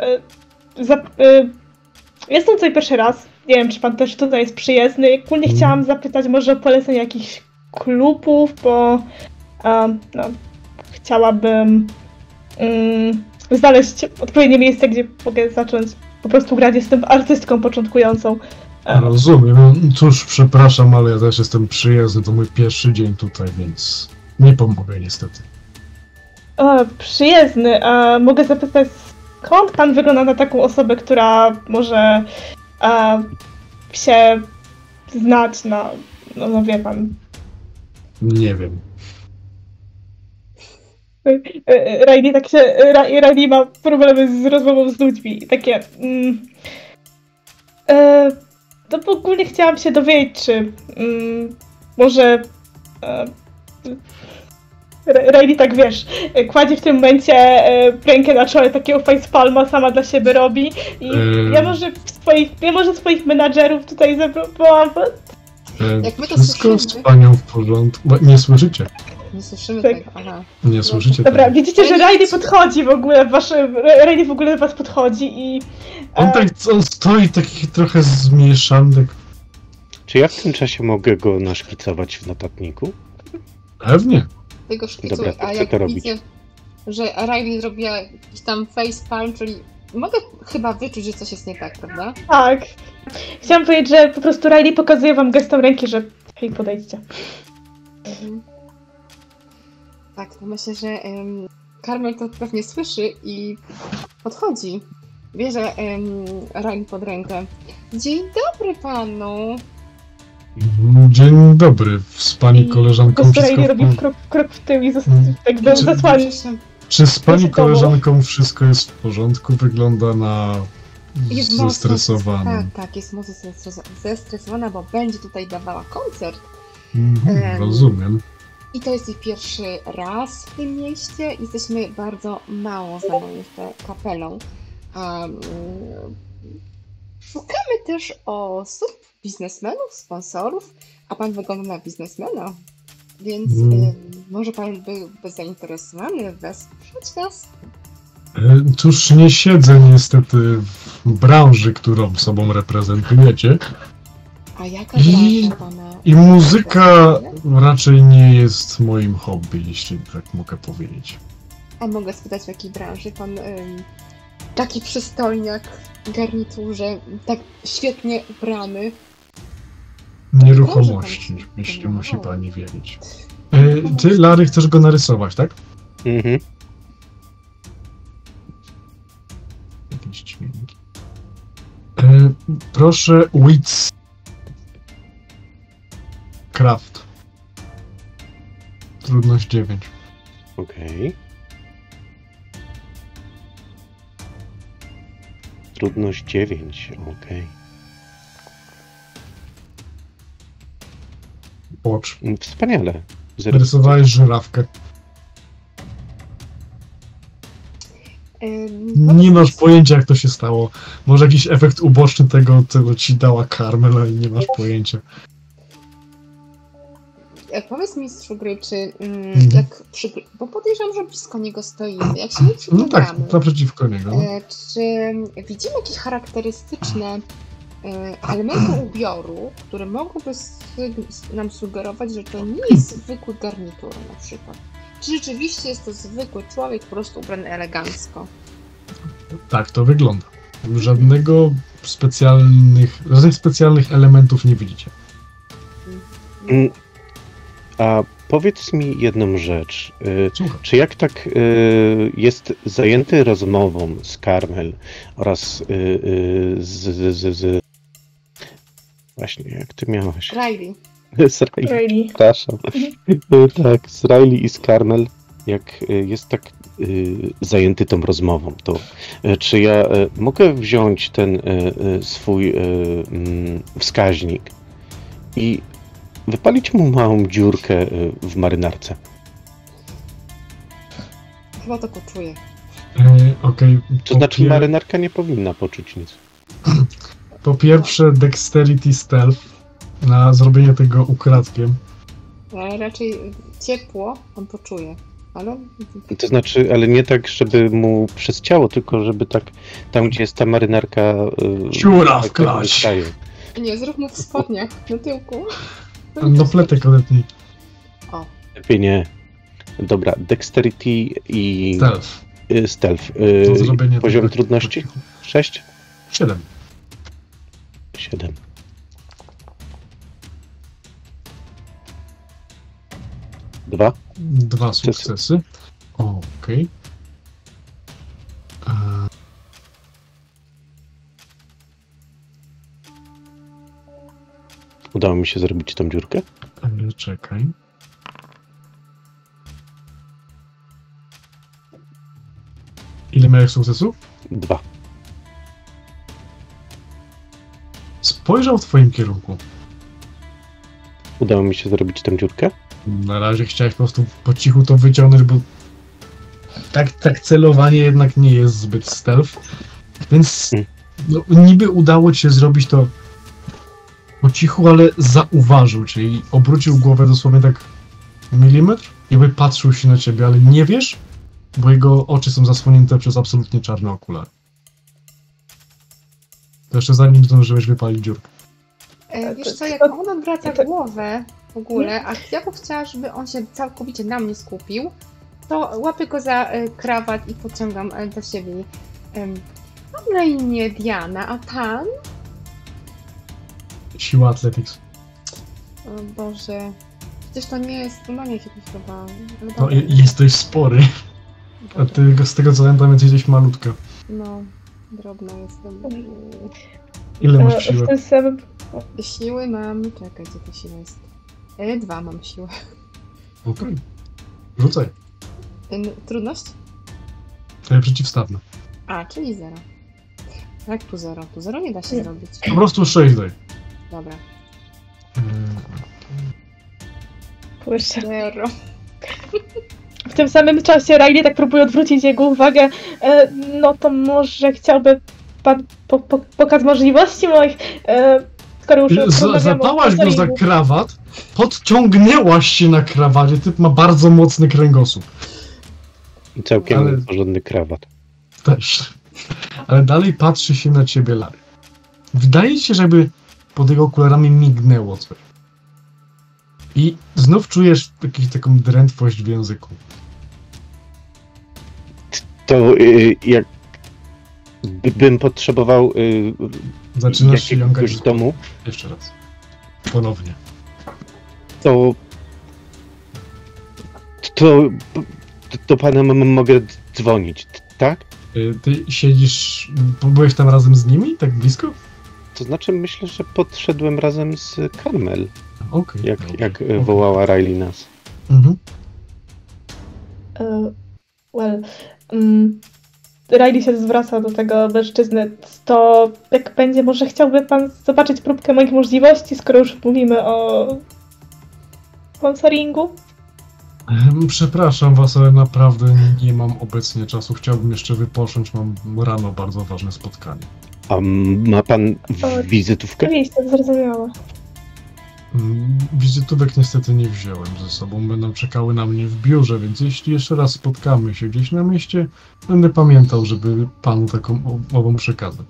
Jestem tutaj pierwszy raz. Nie wiem, czy pan też tutaj jest przyjezdny. Ogólnie chciałam zapytać może o polecenie jakichś klubów, bo chciałabym znaleźć odpowiednie miejsce, gdzie mogę zacząć po prostu grać. Jestem artystką początkującą. Rozumiem. Cóż, przepraszam, ale ja też jestem przyjezdny. To mój pierwszy dzień tutaj, więc nie pomogę niestety. Przyjezdny. A mogę zapytać, skąd pan wygląda na taką osobę, która może się znać na... No wie pan. Nie wiem. Riley tak się... Riley ma problemy z rozmową z ludźmi. Takie... to w ogóle chciałam się dowiedzieć, czy... może... Riley tak wiesz, kładzie w tym momencie rękę na czole, takiego facepalma sama dla siebie robi. I ja może swoich menadżerów tutaj zaproponowałam. Jak my to wszystko z panią w porządku. Nie słyszycie. Nie słyszymy tego, aha. Nie słyszycie. Dobra, tak. Widzicie, że Riley podchodzi w ogóle, Riley w ogóle do was podchodzi i... On stoi taki trochę zmieszany. Czy ja w tym czasie mogę go naszkicować w notatniku? Pewnie. Tego szkicuję, a jak widzę, że Riley zrobiła jakiś tam facepalm, czyli mogę chyba wyczuć, że coś jest nie tak, prawda? Tak. Chciałam powiedzieć, że po prostu Riley pokazuje wam gestem ręki, że hej, podejdźcie. Tak, to myślę, że Carmel to pewnie słyszy i podchodzi. Bierze Riley pod rękę. Dzień dobry panu. Dzień dobry, z pani koleżanką wszystko... robi krok w tył i tak zasłania się. Czy z pani koleżanką wszystko jest w porządku? Wygląda na zestresowaną. Tak, jest mocno zestresowana, bo będzie tutaj dawała koncert. Rozumiem. I to jest jej pierwszy raz w tym mieście. Jesteśmy bardzo mało znaną jeszcze kapelą. Szukamy też osób, biznesmenów, sponsorów, a pan wygląda na biznesmena, więc może pan byłby zainteresowany wesprzeć nas? Cóż, nie siedzę niestety w branży, którą sobą reprezentujecie. A jaka branża pana? I muzyka raczej nie jest moim hobby, jeśli tak mogę powiedzieć. A mogę spytać, w jakiej branży pan taki przystojniak w garniturze, tak świetnie ubrany? Nieruchomości, jeśli musi pani wiedzieć. Ty, Lary, chcesz go narysować, tak? Mhm. Jakieś dźwięki. Proszę, Wits. Craft. Trudność 9. Okej. Trudność 9, okej. Pocz. Wspaniale. Zarysowałeś żyrawkę. Nie masz pojęcia, jak to się stało. Może jakiś efekt uboczny tego, co ci dała Carmela i nie masz pojęcia. Powiedz, mistrzu gry, czy jak bo podejrzewam, że blisko niego stoimy, jak się nie przyglądamy, no tak, naprzeciwko niego. Czy widzimy jakieś charakterystyczne elementy ubioru, które mogłyby nam sugerować, że to nie jest zwykły garnitur na przykład? Czy rzeczywiście jest to zwykły człowiek, po prostu ubrany elegancko? Tak to wygląda. Żadnych specjalnych elementów nie widzicie. A powiedz mi jedną rzecz. Czy jak tak jest zajęty rozmową z Carmel oraz Właśnie, jak ty miałaś? Riley. Z Riley, przepraszam. Tak, z Riley i z Carmel. Jak jest tak zajęty tą rozmową, to czy ja mogę wziąć ten swój wskaźnik i wypalić mu małą dziurkę w marynarce? Chyba to poczuję. To znaczy marynarka nie powinna poczuć nic. Po pierwsze dexterity stealth na zrobienie tego ukradkiem. Ale raczej ciepło on poczuje, ale... To znaczy, ale nie tak, żeby mu przez ciało, tylko żeby tak tam, gdzie jest ta marynarka... Dziura w klasie! Tak nie, zrób mu w spodniach, na tyłku. No pletek odetnij. O. Lepiej nie. Dobra, dexterity i... Stealth. Stealth. Poziom trudności? 6? 7. 7. Dwa sukcesy. Okej. Udało mi się zrobić tą dziurkę. Ale czekaj. Ile miałeś sukcesów? 2. Spojrzał w twoim kierunku. Udało mi się zrobić tę dziurkę. Na razie chciałeś po prostu po cichu to wyciągnąć, bo tak celowanie jednak nie jest zbyt stealth. Więc no, niby udało ci się zrobić to po cichu, ale zauważył cię i obrócił głowę dosłownie tak milimetr i wypatrzył się na ciebie, ale nie wiesz, bo jego oczy są zasłonięte przez absolutnie czarne okulary. To jeszcze zanim zdążyłeś wypalić dziurkę. Wiesz co, jak on odwraca głowę w ogóle, a ja bym chciała, żeby on się całkowicie na mnie skupił, to łapię go za krawat i pociągam do siebie. Mam na imię Diana, a pan? Siła Athletics. O Boże. Przecież to nie jest normalnie jakiegoś chyba. No, jesteś spory. Boże. A ty z tego co pamiętam jesteś malutka. No, drobna jestem. Ile masz siły? Siły mam... Czekaj, gdzie ta siła jest? 2 mam siłę. Okej. Okay. Rzucaj. Trudność? Przeciwstawna. A, czyli 0. Tak, tu 0. Tu 0 nie da się zrobić. Po prostu 6 daj. Dobra. Zero. w tym samym czasie Riley tak próbuje odwrócić jego uwagę, no to może chciałby pan pokazać możliwości moich, skoro już... Zapałaś go za krawat, podciągnęłaś się na krawacie, typ ma bardzo mocny kręgosłup. I całkiem porządny krawat. Też. Ale dalej patrzy się na ciebie, Larry. Wydaje się, żeby pod jego okularami mignęło coś. I znów czujesz taką drętwość w języku. To jak bym potrzebował jakiegoś domu. Jeszcze raz. Ponownie. To panem mogę dzwonić, tak? Ty siedzisz... Byłeś tam razem z nimi? Tak blisko? To znaczy myślę, że podszedłem razem z Carmel. Okay, jak wołała Riley nas. Riley się zwraca do tego mężczyzny. To jak będzie, może chciałby pan zobaczyć próbkę moich możliwości, skoro już mówimy o sponsoringu? Przepraszam was, ale naprawdę nie mam obecnie czasu. Chciałbym jeszcze wypocząć, mam rano bardzo ważne spotkanie. A ma pan wizytówkę? Oczywiście, zrozumiała. Wizytówek niestety nie wziąłem ze sobą, będą czekały na mnie w biurze, więc jeśli jeszcze raz spotkamy się gdzieś na mieście, będę pamiętał, żeby panu taką ową przekazać.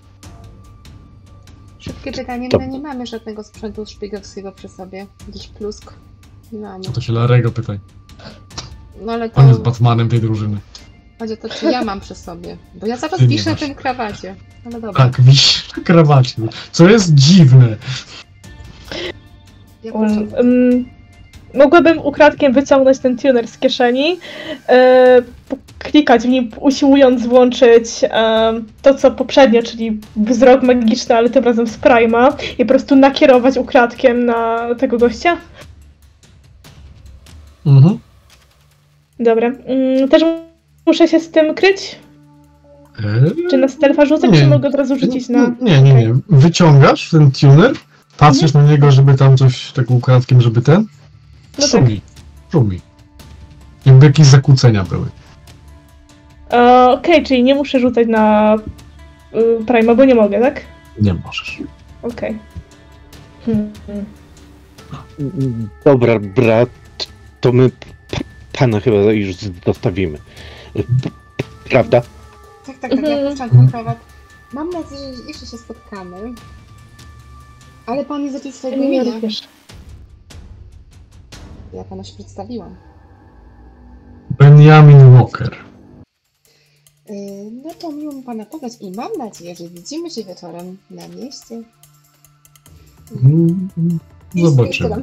Szybkie czekanie, no nie mamy żadnego sprzętu szpiegowskiego przy sobie, jakiś plusk, nie mamy. To się Larego pytaj. No ale to... On jest Batmanem tej drużyny. Chodzi o to, czy ja mam przy sobie, bo ja zaraz wiszę na tym krawacie, ale dobra. Tak, wiszę na krawacie, co jest dziwne. Ja mogłabym ukradkiem wyciągnąć ten tuner z kieszeni, klikać w nim, usiłując włączyć to, co poprzednio, czyli wzrok magiczny, ale tym razem z Prima, i po prostu nakierować ukradkiem na tego gościa. Dobra. Też muszę się z tym kryć? Czy na stealtha rzucę, czy mogę od razu rzucić na... Nie. Wyciągasz ten tuner? Patrzysz na niego, żeby tam coś takim ukradkiem, żeby ten? No szumi. Jakby jakieś zakłócenia były. Okej, czyli nie muszę rzucać na Prima, bo nie mogę, tak? Nie możesz. Okej. Dobra, brat, to my pana chyba już dostawimy. Prawda? Tak, jak początku krawat. Mam nadzieję, że jeszcze się spotkamy. Ale pan nie zaczął swojego imienia. Ja pana się przedstawiłam. Benjamin Walker. No to miło mi pana poznać i mam nadzieję, że widzimy się wieczorem na mieście. Zobaczymy.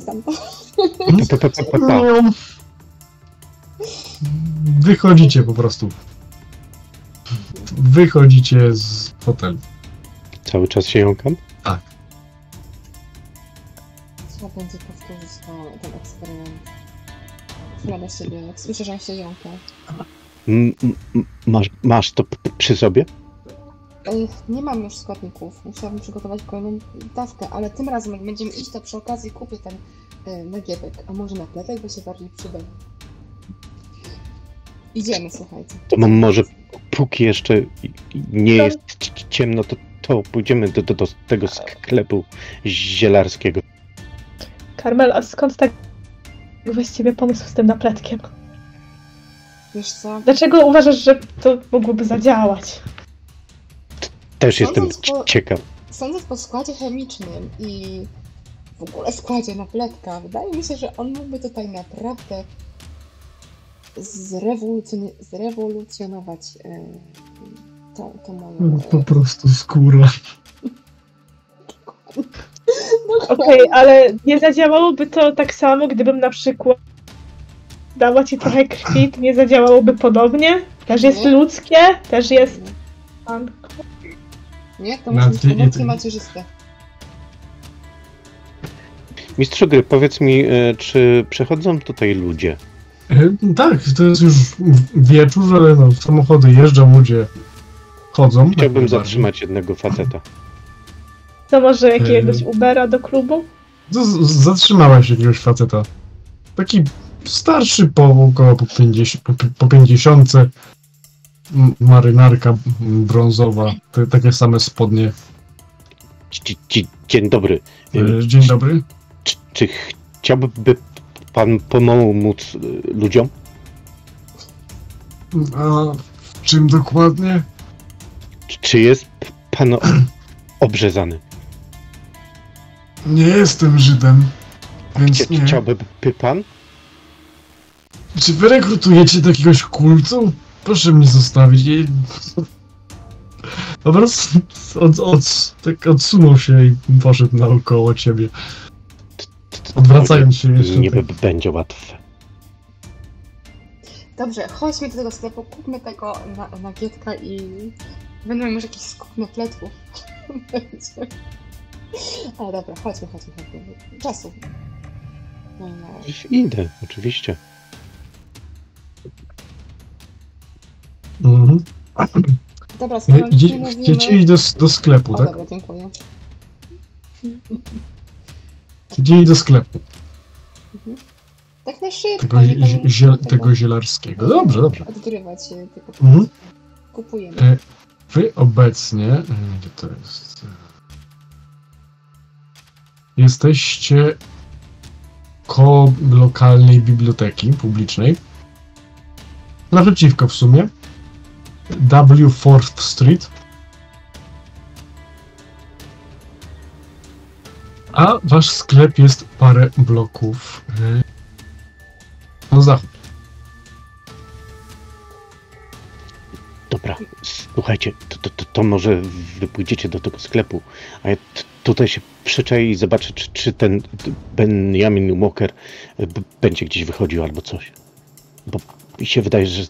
Wychodzicie po prostu. Wychodzicie z hotelu. Cały czas się jąkam? Tak. Trzeba będzie powtórzyć ten eksperyment. Dla siebie, jak słyszę, że się jąka. Masz to przy sobie? Nie mam już składników. Musiałabym przygotować kolejną dawkę, ale tym razem jak będziemy iść, to przy okazji kupię ten nagiebek. A może na pletek, bo się bardziej przyda. Idziemy, słuchajcie. To może póki jeszcze nie jest ciemno, to pójdziemy do tego sklepu zielarskiego. Carmel, a skąd tak właściwie pomysł z tym napletkiem? Wiesz co? Dlaczego uważasz, że to mogłoby zadziałać? Też jestem ciekaw. Sądząc po składzie chemicznym i w ogóle składzie napletka, wydaje mi się, że on mógłby tutaj naprawdę zrewolucjonować to moją... Po prostu skóra. Okej, ale nie zadziałałoby to tak samo, gdybym na przykład dała ci trochę krwi, to nie zadziałałoby podobnie? Też jest ludzkie, też jest... Nie, to musi być mocno macierzyste. Mistrzu Gry, powiedz mi, czy przechodzą tutaj ludzie? Tak, to jest już wieczór, ale no, samochody jeżdżą, ludzie chodzą. Chciałbym zatrzymać jednego faceta. To może jakiegoś Ubera do klubu? Zatrzymałeś jakiegoś faceta. Taki starszy po około po 50, marynarka brązowa, takie same spodnie. Dzień dobry. Dzień dobry. Czy chciałby pan pomóc ludziom? A w czym dokładnie? Czy jest pan obrzezany? Nie jestem Żydem, więc nie. Chciałby pan? Czy wy rekrutujecie do jakiegoś kultu? Proszę mnie zostawić. Dobra, tak odsunął się i poszedł naokoło ciebie. Odwracając się jeszcze. Nie będzie łatwe. Dobrze, chodźmy do tego sklepu, kupmy tego na Gietka i będziemy może jakieś skupne pletków. Ale dobra, chodźmy. Czasu. No, no. Idę, oczywiście. Mhm. Dobra, skoro chcecie iść do sklepu, tak? Dobra, dziękuję. Chcecie iść do sklepu. Mhm. Tak na szybko. Tego zielarskiego. Dobrze. Odgrywać się tylko. Mhm. Kupujemy. Wy obecnie... Gdzie to jest? Jesteście koło lokalnej biblioteki publicznej. Naprzeciwko w sumie. W 4th Street. A wasz sklep jest parę bloków na zachód. Dobra, słuchajcie, to może wy pójdziecie do tego sklepu, a ja tutaj się przyczaję i zobaczę, czy ten Benjamin Walker będzie gdzieś wychodził albo coś. Bo mi się wydaje, że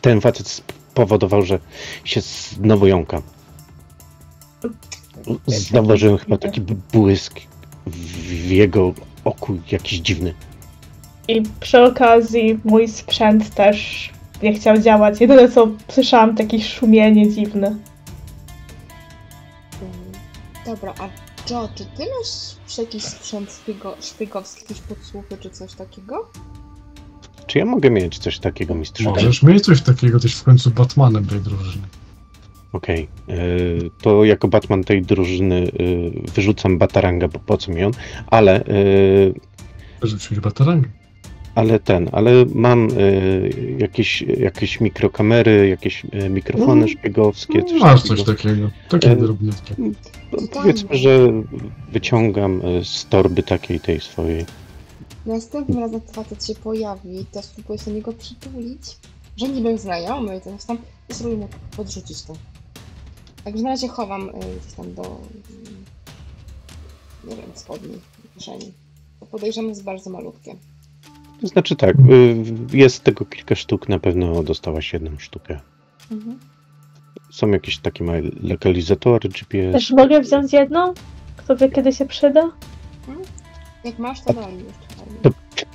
ten facet spowodował, że się znowu jąka. Zauważyłem chyba taki błysk w jego oku, jakiś dziwny. I przy okazji mój sprzęt też nie chciał działać. Jedyne co słyszałam, takie szumienie dziwne. Dobra, a Joe, czy ty masz jakiś sprzęt szpiegowski, jakieś podsłuchy czy coś takiego? Czy ja mogę mieć coś takiego, mistrzu? Możesz mieć coś takiego, też w końcu Batmanem tej drużyny. Okej. To jako Batman tej drużyny wyrzucam batarangę, bo po co mi on, ale... Wyrzuciłeś batarangę? Ale mam jakieś mikrokamery, jakieś mikrofony szpiegowskie. Masz coś takiego, takie drobniutkie. Powiedzmy, że wyciągam z torby takiej tej swojej. Następnym razem facet się pojawi, to spróbuję się do niego przytulić, że nie był znajomy, to tam i spróbujmy podrzucić to. Także na razie chowam gdzieś tam do, nie wiem, spodni, kieszeni. Podejrzewam, jest bardzo malutkie. To znaczy tak, jest tego kilka sztuk, na pewno dostałaś jedną sztukę. Mhm. Są jakieś takie małe lokalizatory, GPS... Też mogę wziąć jedną? Kto wie, kiedy się przyda? Mhm. Jak masz, to daj mi jeszcze.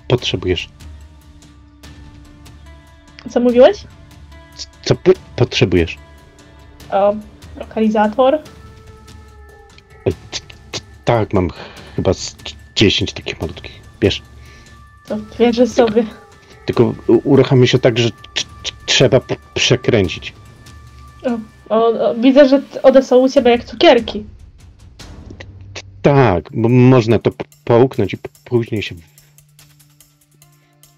Potrzebujesz. Co mówiłeś? Co potrzebujesz? Lokalizator? Tak, mam chyba z 10 takich malutkich. Bierz. To bierzesz sobie. Tylko uruchami się tak, że trzeba przekręcić. Widzę, że one są u ciebie jak cukierki. Tak, bo można to połknąć i później się...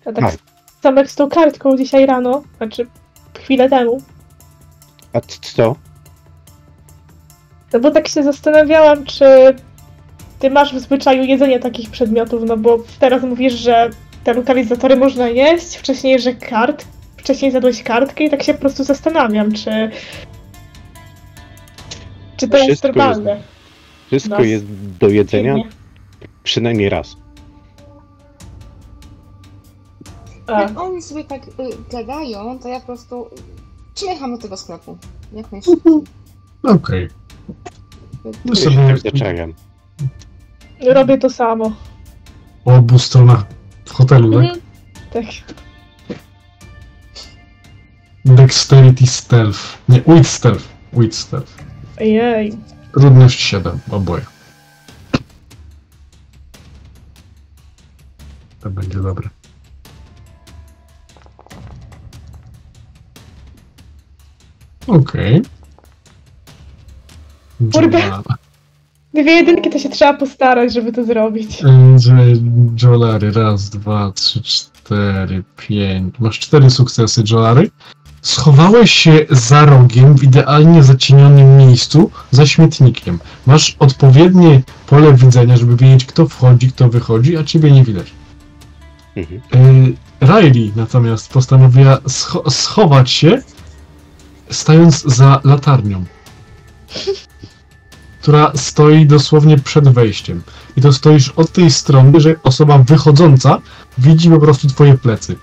A tak samo jak z tą kartką dzisiaj rano, znaczy chwilę temu. A co? No bo tak się zastanawiałam, czy ty masz w zwyczaju jedzenie takich przedmiotów, no bo teraz mówisz, że te lokalizatory można jeść, wcześniej, że wcześniej zjadłeś kartkę i tak się po prostu zastanawiam, czy to jest normalne. Wszystko jest do jedzenia, przynajmniej raz. Jak oni sobie tak gadają, to ja po prostu przyjecham do tego sklepu. Jak najszybciej. Okej. No sobie zaczekam. Robię to samo. Po obu stronach w hotelu, tak? Tak. Dexterity stealth. Nie, with stealth. Ojej. Trudność 7, oboje. To będzie dobre. Okej. Kurde. Dwie jedynki to się trzeba postarać, żeby to zrobić. Joe Larim, raz, dwa, trzy, cztery, pięć. Masz 4 sukcesy, Joe Larim. Schowałeś się za rogiem w idealnie zacienionym miejscu za śmietnikiem. Masz odpowiednie pole widzenia, żeby wiedzieć, kto wchodzi, kto wychodzi, a ciebie nie widać. Mhm. Riley natomiast postanowiła schować się, stając za latarnią, która stoi dosłownie przed wejściem. I to stoisz od tej strony, że osoba wychodząca widzi po prostu twoje plecy.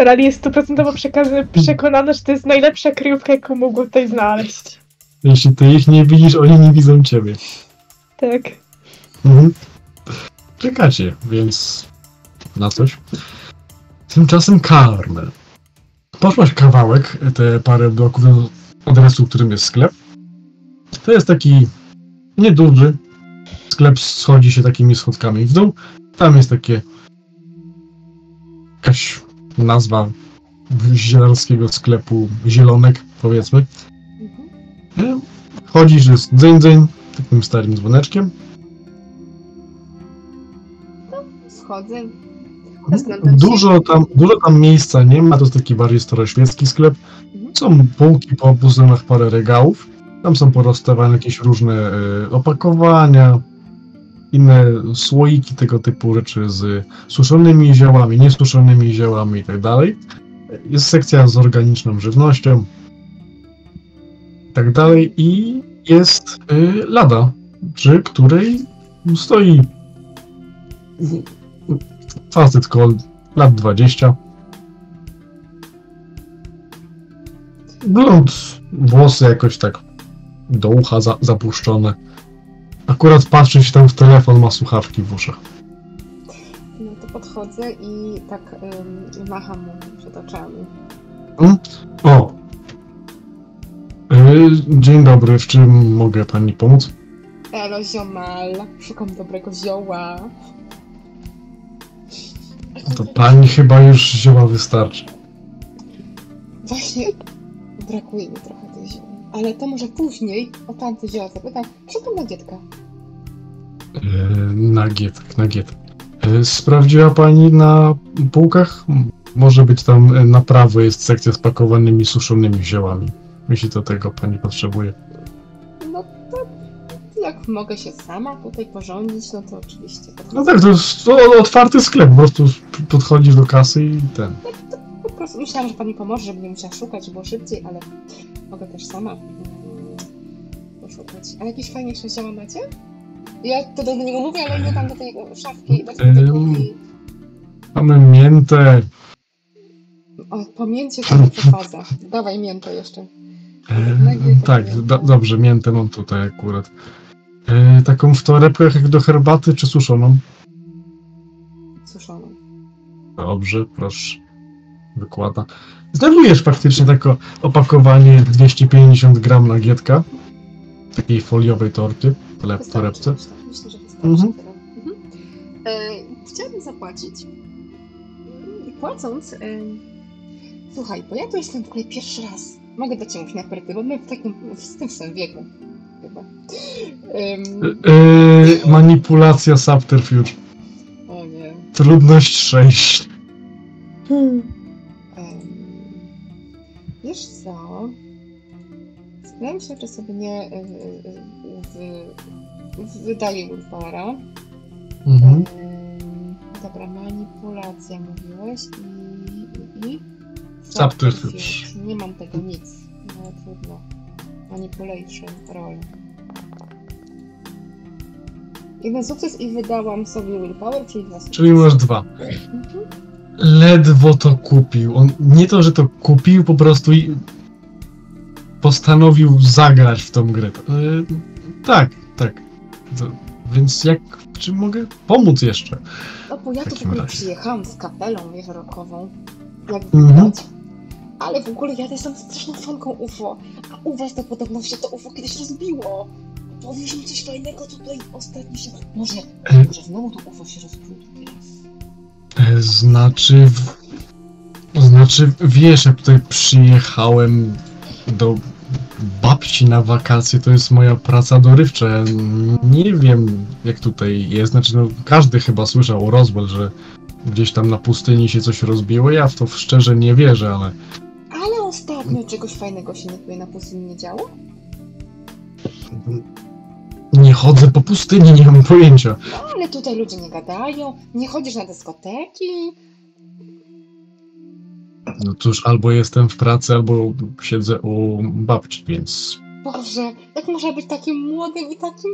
Riley jest 100% przekonana, że to jest najlepsza kryjówka, jaką mogła tutaj znaleźć. Jeśli ty ich nie widzisz, oni nie widzą ciebie. Tak. Mhm. Czekacie, więc na coś. Tymczasem Carmel. Poszłaś kawałek, te parę bloków od adresu, w którym jest sklep. To jest taki nieduży sklep, schodzi się takimi schodkami w dół. Tam jest takie jakaś nazwa zielarskiego sklepu, Zielonek, powiedzmy. Chodzisz, jest dzyń, dzyń, takim starym dzwoneczkiem. No, schodzę. Dużo tam miejsca nie ma, to jest taki bardziej staroświecki sklep. Są półki po obu stronach, parę regałów. Tam są porozstawiane jakieś różne opakowania, inne słoiki tego typu rzeczy z suszonymi ziołami, niesuszonymi ziołami itd. Jest sekcja z organiczną żywnością itd. I jest lada, przy której stoi facet koło lat 20. Blond, włosy jakoś tak do ucha zapuszczone. Akurat patrzy się tam w telefon, ma słuchawki w uszach. No to podchodzę i tak macham mu przed oczami. O! Dzień dobry, w czym mogę pani pomóc? Elo, ziomal, szukam dobrego zioła. To pani chyba już zioła wystarczy. Właśnie brakuje mi trochę tych zioł. Ale to może później o tamte zioła zapytam. Szukam nagietka. Nagietek. Sprawdziła pani na półkach? Może być tam na prawo jest sekcja z pakowanymi, suszonymi ziołami. Jeśli do tego pani potrzebuje. No to jak mogę się sama tutaj porządzić, no to oczywiście. No tak, to jest otwarty sklep. Po prostu podchodzisz do kasy i ten. No, po prostu myślałam, że pani pomoże, żeby nie musiała szukać, było szybciej, ale mogę też sama poszukać. A jakieś fajniejsze zioła macie? Ja to do niego mówię, ale idę tam do tej szafki. Mamy miętę. O, po mięcie to jest faza. Dawaj miętę jeszcze. Tak, dobrze, miętę mam tutaj akurat. Taką w torebkach jak do herbaty, czy suszoną? Suszoną. Dobrze, proszę. Wykłada. Znajdujesz faktycznie takie opakowanie 250 gram nagietka. Takiej foliowej torty, w torebce. Myślę, że wystarczy. Chciałabym zapłacić. Płacąc, słuchaj, bo ja tu jestem w ogóle pierwszy raz. Mogę dać jakąś naperty, bo my w takim samym wieku. Chyba. Manipulacja subterfuge. O nie. Trudność 6. Wiesz co? Zastanawiam się, czy sobie nie wydaje Ulfara. Dobra, manipulacja mówiłeś i... Nie mam tego nic, no trudno. Manipulation roll. Jeden sukces i wydałam sobie willpower, czyli 2 sukcesy. Czyli masz 2. Ledwo to kupił. On nie to, że to kupił, po prostu i postanowił zagrać w tą grę. Tak. Więc jak, czy mogę pomóc jeszcze? No bo ja tu w ogóle przyjechałam z kapelą wieżorokową. Ale w ogóle ja też jestem straszną fanką UFO, a u was to podobno się to UFO kiedyś rozbiło. Powiesz mi coś fajnego tutaj ostatnio się... Może znowu to UFO się rozbiło drugi raz. Znaczy... Znaczy, wiesz, jak tutaj przyjechałem do babci na wakacje, to jest moja praca dorywcza. Ja nie wiem, jak tutaj jest. Znaczy, no, każdy chyba słyszał o Roswell, że gdzieś tam na pustyni się coś rozbiło. Ja w to szczerze nie wierzę, ale... Ale ostatnio czegoś fajnego się tutaj na pustyni nie działo? Nie chodzę po pustyni, nie mam pojęcia. No, ale tutaj ludzie nie gadają, nie chodzisz na dyskoteki. No cóż, albo jestem w pracy, albo siedzę u babci, więc... Boże, jak można być takim młodym i takim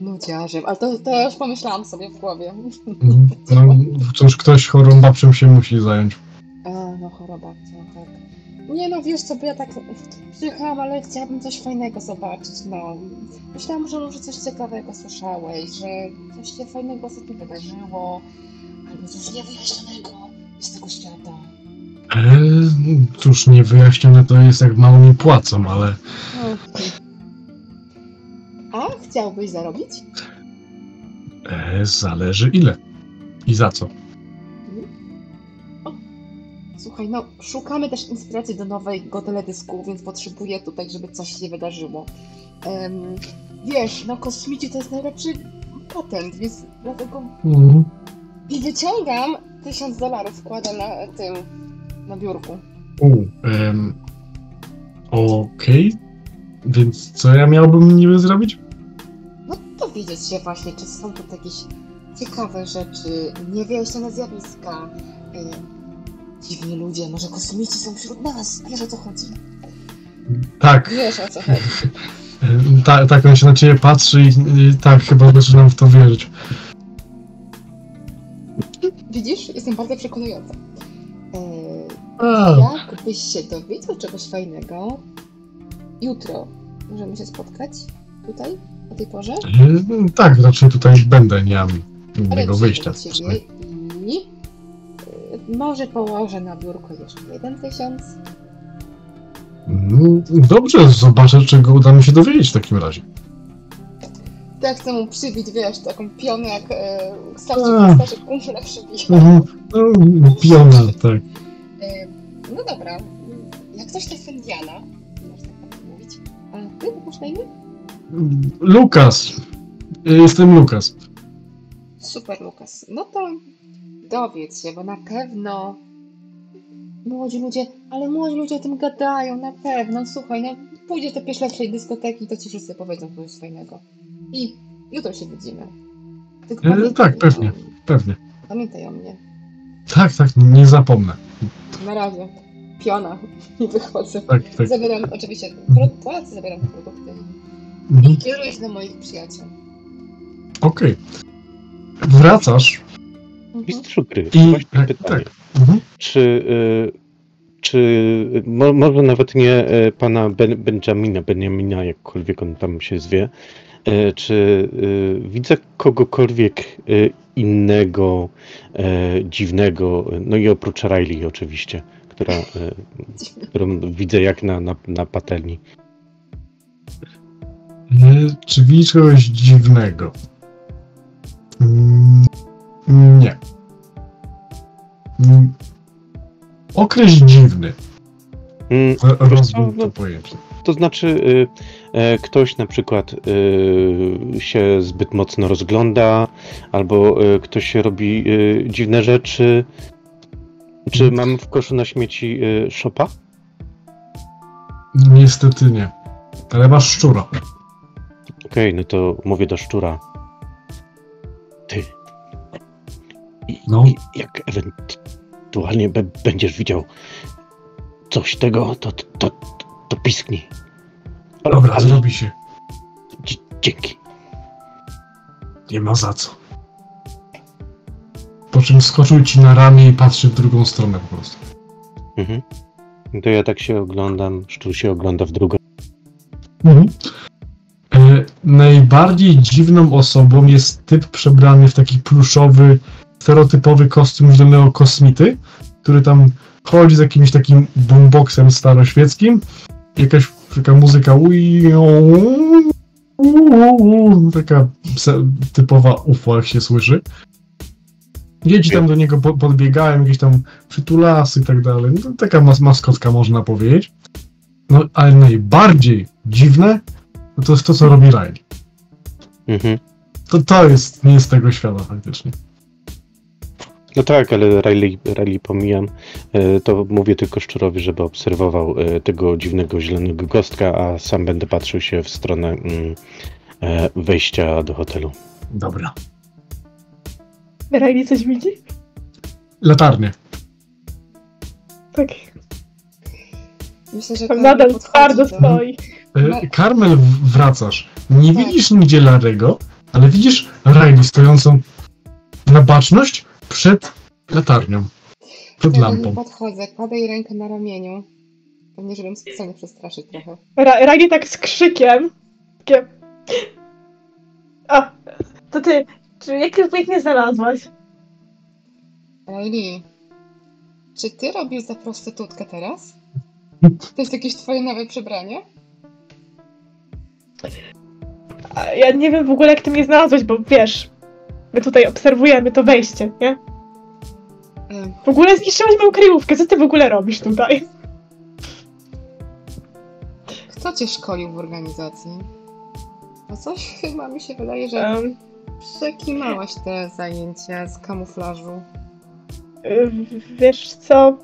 nudziarzem? Ale to ja już pomyślałam sobie w głowie. No cóż, ktoś chorą babcią się musi zająć. A, no chora babcia, tak. Nie no, wiesz co, bo ja tak przyjechałam, ale chciałabym coś fajnego zobaczyć, no. Myślałam, że może coś ciekawego słyszałeś, że coś się fajnego ostatnio wydarzyło, albo coś niewyjaśnionego z tego świata. Cóż, niewyjaśnione to jest, jak mało mi płacą, ale... A chciałbyś zarobić? Zależy ile i za co. Słuchaj, no szukamy też inspiracji do nowego teledysku, więc potrzebuję tutaj, żeby coś się wydarzyło. Wiesz, no kosmici to jest najlepszy patent, więc dlatego... I wyciągam $1000, wkładam na tym, na biurku. Okej. Więc co ja miałbym niby zrobić? No dowiedzieć się właśnie, czy są tu jakieś ciekawe rzeczy, niewyjaśnione zjawiska. Dziwni ludzie, może kosmici są wśród nas, wiesz o co chodzi? Tak. Wiesz o co chodzi. Tak, on się na ciebie patrzy i tak, chyba zaczynam w to wierzyć. Widzisz? Jestem bardzo przekonująca. Jakbyś się dowiedział czegoś fajnego, jutro możemy się spotkać tutaj, o tej porze? Tak, znaczy tutaj będę, nie mam innego wyjścia. Może położę na biurko jeszcze 1000. Dobrze, zobaczę, czego uda mi się dowiedzieć w takim razie. Tak chcę mu przybić, wiesz, taką pionę, jak starszy kumple przybić. Piona, tak. No dobra, jak coś to jest Indiana, można tak mówić. A ty, masz na imię? Lukas. Jestem Lukas. Super, Lukas. No to... Dowiedz się, bo na pewno młodzi ludzie o tym gadają, na pewno, słuchaj, no pójdziesz do pierwszej dyskoteki, to ci wszyscy powiedzą coś fajnego. I jutro się widzimy. Tylko tak, pewnie. Pamiętaj o mnie. Tak, nie zapomnę. Na razie. Piona. I wychodzę. Tak. Zabieram oczywiście płacę, zabieram produkty. I kieruję się do moich przyjaciół. Okej. Wracasz. Mistrzu Gry, właśnie pytanie, czy może nawet nie pana Benjamina, jakkolwiek on tam się zwie, czy widzę kogokolwiek innego, dziwnego, no i oprócz Riley oczywiście, którą widzę jak na patelni. Czy widzisz kogoś dziwnego? Nie. Okres dziwny. Rozumiem to pojęcie. To znaczy ktoś na przykład się zbyt mocno rozgląda, albo ktoś robi dziwne rzeczy. Czy mam w koszu na śmieci szopa? Niestety nie. Ale masz szczura. Okej, no to mówię do szczura. Ty. No. Jak ewentualnie będziesz widział coś tego, to pisknij. Dobra, zrobi się. Dzięki. Nie ma za co. Po czym skoczył ci na ramię i patrzy w drugą stronę po prostu. To ja tak się oglądam, szczur się ogląda w drugą. Najbardziej dziwną osobą jest typ przebrany w taki pluszowy, stereotypowy kostium zielonego kosmity, który tam chodzi z jakimś takim boomboxem staroświeckim. Jakaś taka muzyka taka typowa UFO, jak się słyszy. Dzieci tam do niego podbiegają, jakieś tam przytulasy i tak dalej. No, taka maskotka, można powiedzieć. No, ale najbardziej dziwne no to jest to, co robi Riley. Mhm. To jest nie z tego świata faktycznie. No tak, ale Riley pomijam. To mówię tylko Szczurowi, żeby obserwował tego dziwnego zielonego gostka, a sam będę patrzył się w stronę wejścia do hotelu. Dobra. Riley coś widzi? Latarnię. Tak. Myślę, że tam nadal twardo stoi. Carmel, wracasz. Nie tak. Widzisz nigdzie Larego, ale widzisz Riley stojącą na baczność przed latarnią. Przed lampą. Podchodzę, kładę jej rękę na ramieniu. Pewnie, żebym specjalnie przestraszyć trochę. Riley tak z krzykiem. Takie... A, to ty... Czy jakiś pięknie znalazłaś? Riley, czy ty robisz za prostytutkę teraz? To jest jakieś twoje nowe przebranie? Ja nie wiem w ogóle, jak ty mnie znalazłeś, bo wiesz, my tutaj obserwujemy to wejście, nie? W ogóle zniszczyłaś moją kryjówkę, co ty w ogóle robisz tutaj? Kto cię szkolił w organizacji? No coś chyba mi się wydaje, że... Przekimałaś te zajęcia z kamuflażu. Wiesz co?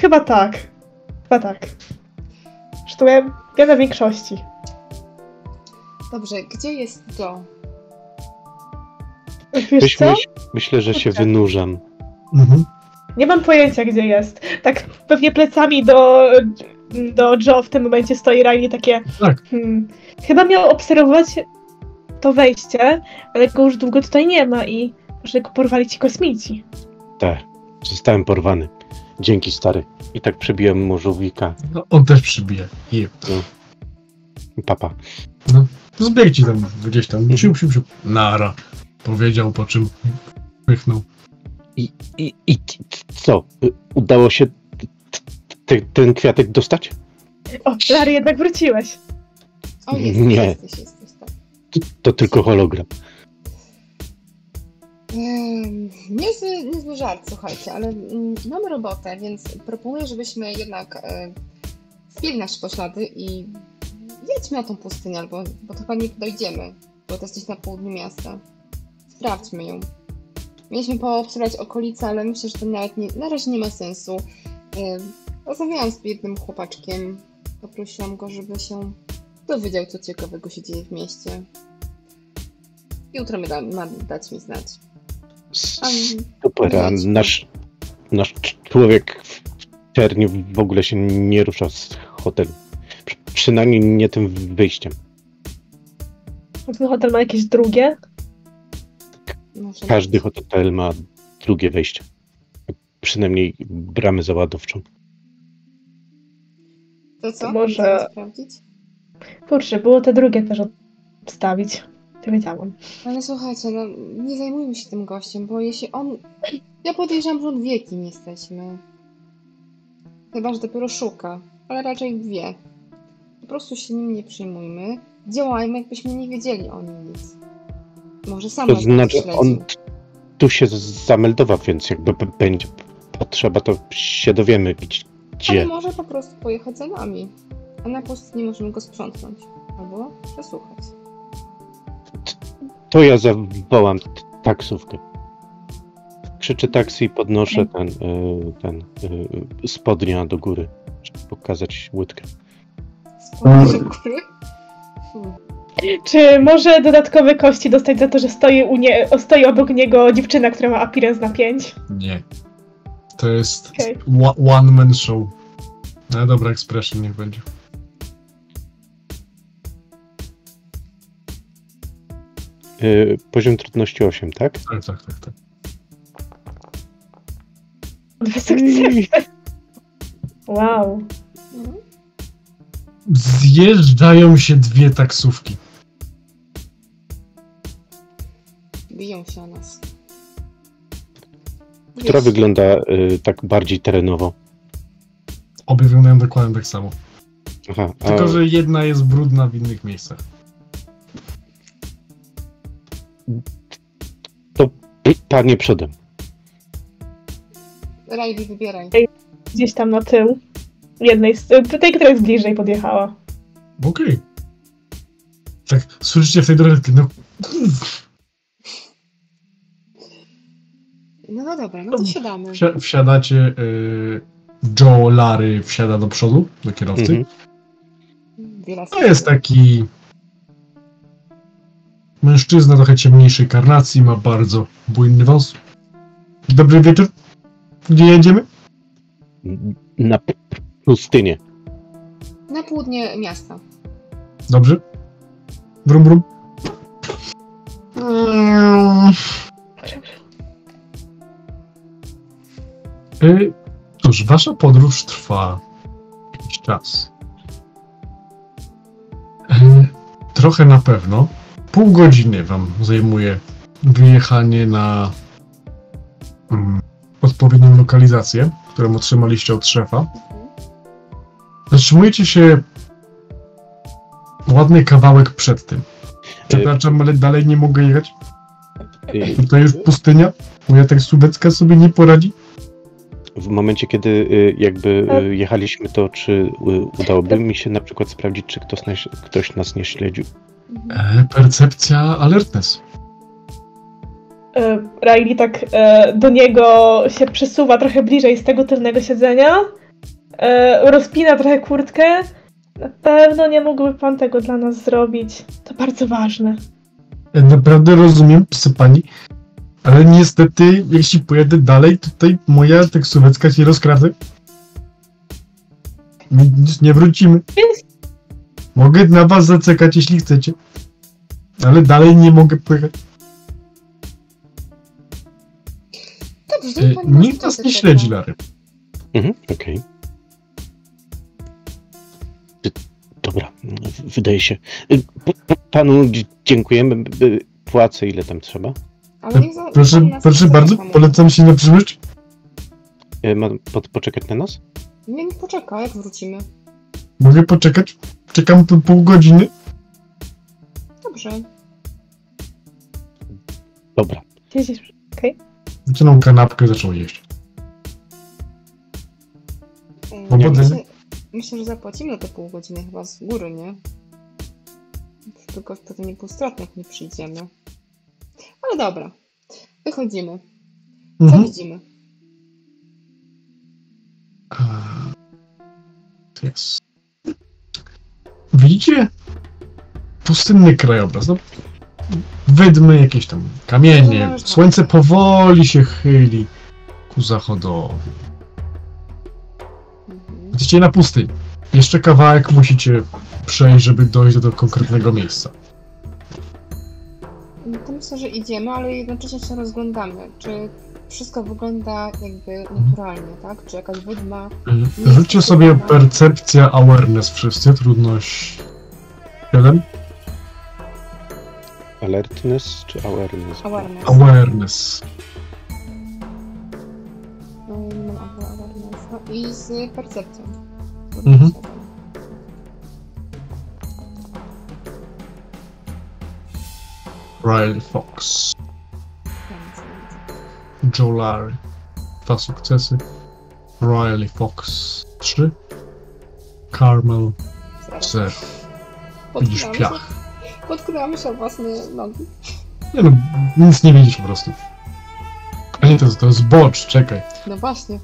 Chyba tak. Chyba tak. Zresztą ja na większości. Dobrze, gdzie jest Joe? Wiesz co? Myślę, że się wynurzam. Mhm. Nie mam pojęcia, gdzie jest. Tak pewnie plecami do Joe w tym momencie stoi Riley takie... Tak. Chyba miał obserwować... to wejście, ale go już długo tutaj nie ma i że go porwali ci kosmici. Tak, zostałem porwany. Dzięki, stary. I tak przybiłem mu żółwika. No, on też przybije. Yep. No. Papa. No, zbieg ci tam gdzieś tam. Siup. Nara. Powiedział, po czym pychnął. I co? Udało się ten kwiatek dostać? O, Larry, jednak wróciłeś. O, jest, nie. Jesteś. To tylko hologram. Niezły żart, słuchajcie, ale mamy robotę, więc proponuję, żebyśmy jednak zbili nasze poślady i jedźmy na tą pustynię, albo bo chyba nie dojdziemy, bo to jest gdzieś na południu miasta. Sprawdźmy ją. Mieliśmy poobserwować okolice, ale myślę, że to nawet na razie nie ma sensu. Rozmawiałam z biednym chłopaczkiem, poprosiłam go, żeby się... dowiedział, co ciekawego się dzieje w mieście. Jutro ma dać mi znać. Super, a nasz człowiek w czerni w ogóle się nie rusza z hotelu. Przynajmniej nie tym wyjściem. Ten hotel ma jakieś drugie? Każdy hotel ma drugie wejście. Przynajmniej bramę załadowczą. To co? Może sprawdzić? Kurczę, było te drugie też odstawić. To wiedziałam. Ale słuchajcie, no nie zajmujmy się tym gościem, bo jeśli on... Ja podejrzewam, że on wie, kim jesteśmy. Chyba, że dopiero szuka, ale raczej wie. Po prostu się nim nie przejmujmy. Działajmy, jakbyśmy nie wiedzieli o nim nic. Może sam... To znaczy, on tu się zameldował, więc jakby będzie potrzeba, to się dowiemy, gdzie. Ale może po prostu pojechać za nami. A na pustyni możemy go sprzątnąć, albo przesłuchać. To ja zawołam taksówkę. Krzyczę taksy i podnoszę ten spodnia do góry, żeby pokazać łydkę. Spodnia do góry? Czy może dodatkowe kości dostać za to, że stoi obok niego dziewczyna, która ma appearance na 5? Nie. To jest one man show. No dobra, expression niech będzie. Poziom trudności 8, tak? Tak. Wow. Zjeżdżają się dwie taksówki. Biją się o nas. Która wygląda tak bardziej terenowo? Obie wyglądają dokładnie tak samo. Aha, tylko, że jedna jest brudna w innych miejscach. To panie przodem. Riley, wybieraj. Gdzieś tam na tył. Jednej z tej, która jest bliżej, podjechała. Okej. Okay. Tak, słyszycie w tej drodze, no... No dobra, no to siadamy. Wsiadacie, Joe Larim wsiada do przodu, do kierowcy. To jest taki... mężczyzna trochę ciemniejszej karnacji, ma bardzo bujny wąs. Dobry wieczór. Gdzie jedziemy? Na pustynię. Na południe miasta. Dobrze. Brum, brum. Cóż, wasza podróż trwa jakiś czas. Trochę na pewno. Pół godziny wam zajmuje wyjechanie na odpowiednią lokalizację, którą otrzymaliście od szefa. Zatrzymujecie się ładny kawałek przed tym. Przepraszam, ale dalej nie mogę jechać. To już pustynia. Moja teksubecka sobie nie poradzi. W momencie, kiedy jakby jechaliśmy, to czy udałoby mi się na przykład sprawdzić, czy ktoś nas nie śledził? Percepcja alertness. Riley tak do niego się przesuwa trochę bliżej z tego tylnego siedzenia. Rozpina trochę kurtkę. Na pewno nie mógłby pan tego dla nas zrobić. To bardzo ważne. Ja naprawdę rozumiem, psy pani. Ale niestety, jeśli pojadę dalej, tutaj moja teksóweczka się rozkradza. Nic nie wrócimy. Mogę na was zaczekać, jeśli chcecie. Ale dalej nie mogę pojechać. Dobrze, nikt nas nie śledzi, Larim. Okej. Dobra, wydaje się. Panu dziękujemy. Płacę ile tam trzeba. Ale nie za, proszę bardzo, polecam się na przyszłość. Mam poczekać na nas? Nie poczeka, jak wrócimy. Mogę poczekać? Czekam tu pół godziny. Dobrze. Dobra. Okej. Wyciągnął kanapkę i zaczął jeść. Myślę, że zapłacimy to pół godziny chyba z góry, nie? Tylko wtedy nie półstratnych nie przyjdziemy. Ale dobra. Wychodzimy. Co widzimy? Yes. Widzicie? Pustynny krajobraz. No, wydmy, jakieś tam kamienie. Słońce powoli się chyli ku zachodowi. Widzicie na pustyni. Jeszcze kawałek musicie przejść, żeby dojść do konkretnego miejsca. No to myślę, że idziemy, ale jednocześnie się rozglądamy. Czy wszystko wygląda jakby naturalnie, tak? Czy jakaś wydma... Rzućcie sobie percepcja awareness wszyscy, trudność 7. Alertness czy awareness? Awareness. Awareness. No, mam awareness. No i z percepcją. Riley Fox. Joe Larim. 2 sukcesy. Riley Fox 3. Carmel 0. Widzisz piach. Podkładamy się o własne nogi. Nie no, nic nie widzisz po prostu. Nie, to jest bocz, czekaj. No właśnie.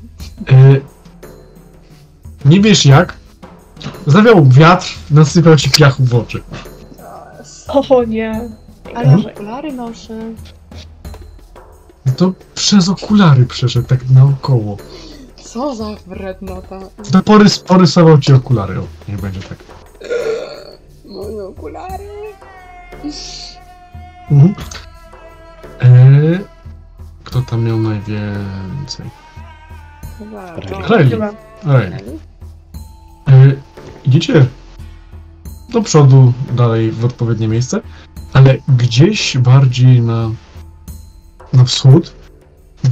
Nie wiesz jak. Zawiał wiatr, nasypał ci piachu w oczy. O nie. Ale okulary noszę. No to przez okulary przeszedł tak naokoło. Co za wrednota. Do pory sporysował ci okulary. O, niech będzie tak. Moje okulary. Kto tam miał najwięcej? Riley. Idziecie do przodu, dalej w odpowiednie miejsce. Ale gdzieś bardziej na wschód,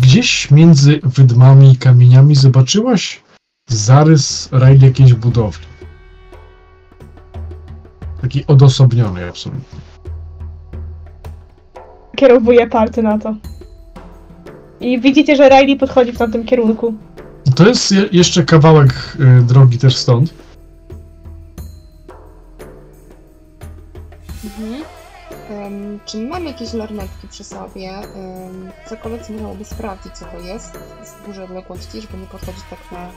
gdzieś między wydmami i kamieniami zobaczyłaś zarys Riley jakiejś budowli. Taki odosobniony absolutnie. Kierowuję party na to. I widzicie, że Riley podchodzi w tamtym kierunku. To jest jeszcze kawałek drogi też stąd. Mhm. Czy mam jakieś lornetki przy sobie? Cokolwiek mogłoby sprawdzić, co to jest z dużej odległości, żeby nie podchodzić tak na...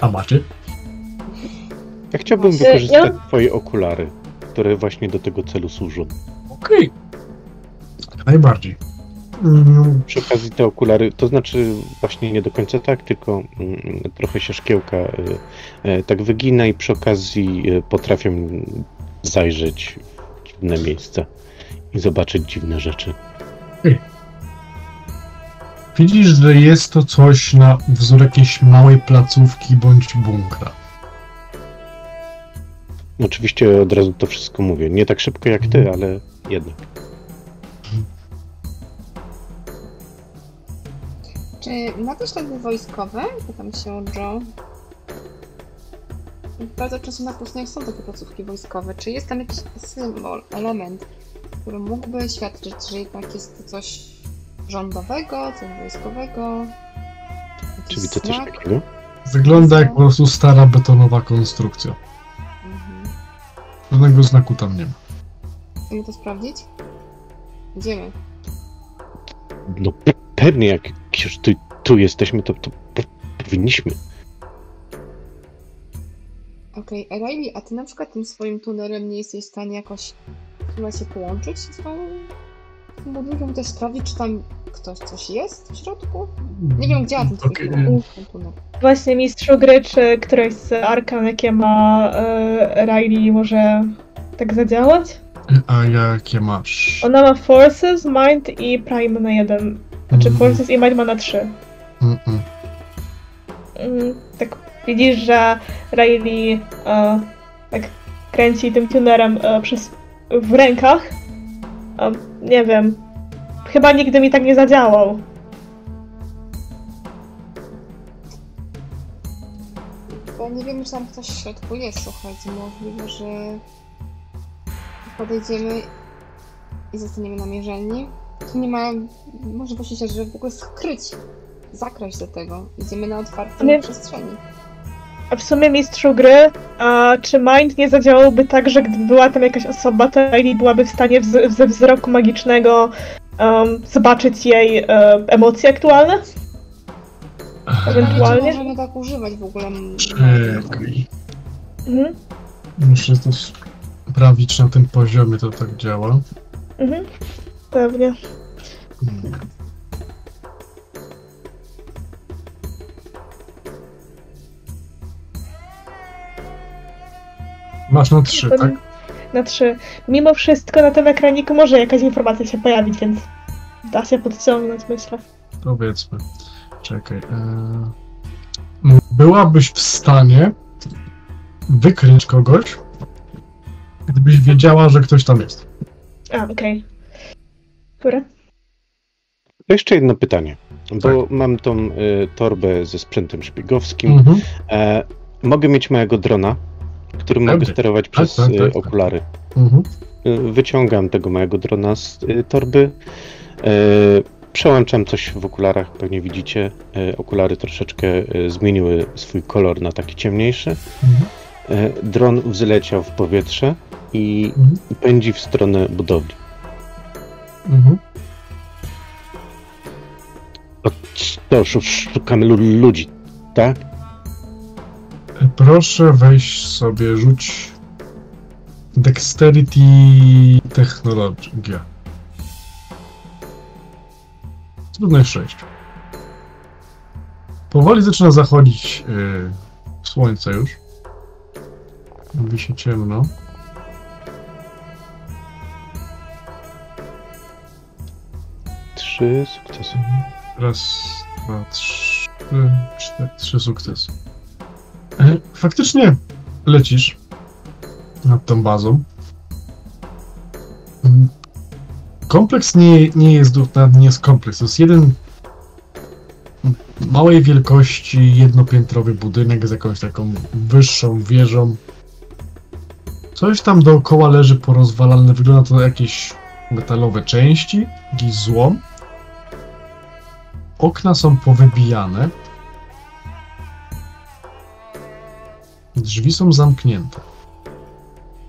A macie? Ja chciałbym wykorzystać twoje okulary, które właśnie do tego celu służą. Okej. Okay. Najbardziej. Przy okazji te okulary, to znaczy właśnie nie do końca tak, tylko trochę się szkiełka tak wygina i przy okazji potrafię zajrzeć w dziwne miejsca i zobaczyć dziwne rzeczy. Hey. Widzisz, że jest to coś na wzór jakiejś małej placówki bądź bunkra. Oczywiście od razu to wszystko mówię. Nie tak szybko jak ty, ale jednak. Czy ma to ślady wojskowe? Pytam się Joe. Bardzo często na pustyniach są takie placówki wojskowe. Czy jest tam jakiś symbol, element, który mógłby świadczyć, że jednak jest to coś rządowego, coś wojskowego? Czyli to coś takiego? Wygląda jak po prostu stara betonowa konstrukcja. Żadnego znaku tam nie ma. Chcemy to sprawdzić? Idziemy. No pewnie, jak już tu jesteśmy, to powinniśmy. Okej, okay. Riley, a ty na przykład tym swoim tunelem nie jesteś w stanie jakoś chyba się połączyć z tą budynkiem, też sprawdzić, czy tam ktoś coś jest w środku? Nie wiem, gdzie ten tunel. Właśnie Mistrzu Gry, czy któreś z Arkan, jakie ma Riley, może tak zadziałać? A jakie masz? Ona ma Forces, Mind i Prime na 1. Znaczy Forces i Mind ma na 3. Tak widzisz, że Riley tak kręci tym tunerem w rękach. Nie wiem. Chyba nigdy mi tak nie zadziałał. Bo nie wiem, czy tam ktoś w środku jest, słuchajcie. Możliwe, że podejdziemy i zostaniemy namierzeni. Tu nie ma możliwości, żeby w ogóle skryć zakres do tego. Idziemy na otwartej przestrzeni. A w sumie, Mistrzu Gry, czy Mind nie zadziałałby tak, że gdyby była tam jakaś osoba, to Riley byłaby w stanie ze wzroku magicznego zobaczyć jej emocje aktualne? Ewentualnie? Czy możemy tak używać w ogóle? Muszę to sprawdzić na tym poziomie, to tak działa. Mhm, pewnie. Masz na 3, tak? Na 3. Mimo wszystko na tym ekraniku może jakaś informacja się pojawić, więc da się podciągnąć, myślę. Powiedzmy. Czekaj. Byłabyś w stanie wykryć kogoś, gdybyś wiedziała, że ktoś tam jest. A, okej. Dobra. Jeszcze jedno pytanie, bo mam tą torbę ze sprzętem szpiegowskim. Mogę mieć mojego drona, którym mogę sterować przez okulary. Wyciągam tego małego drona z torby, przełączam coś w okularach, pewnie widzicie, okulary troszeczkę zmieniły swój kolor na taki ciemniejszy. Dron wzleciał w powietrze i pędzi w stronę budowli. To szukamy ludzi, tak? Proszę wejść sobie, rzuć Dexterity Technologia. Trudność 6. Powoli zaczyna zachodzić słońce już. Robi się ciemno. Trzy sukcesy. Raz, dwa, trzy, cztery. Trzy sukcesy. Faktycznie lecisz nad tą bazą. Kompleks nie jest nawet nie jest kompleks. To jest jeden małej wielkości, jednopiętrowy budynek z jakąś taką wyższą wieżą. Coś tam dookoła leży porozwalane. Wygląda to na jakieś metalowe części, jakiś złom. Okna są powybijane. Drzwi są zamknięte.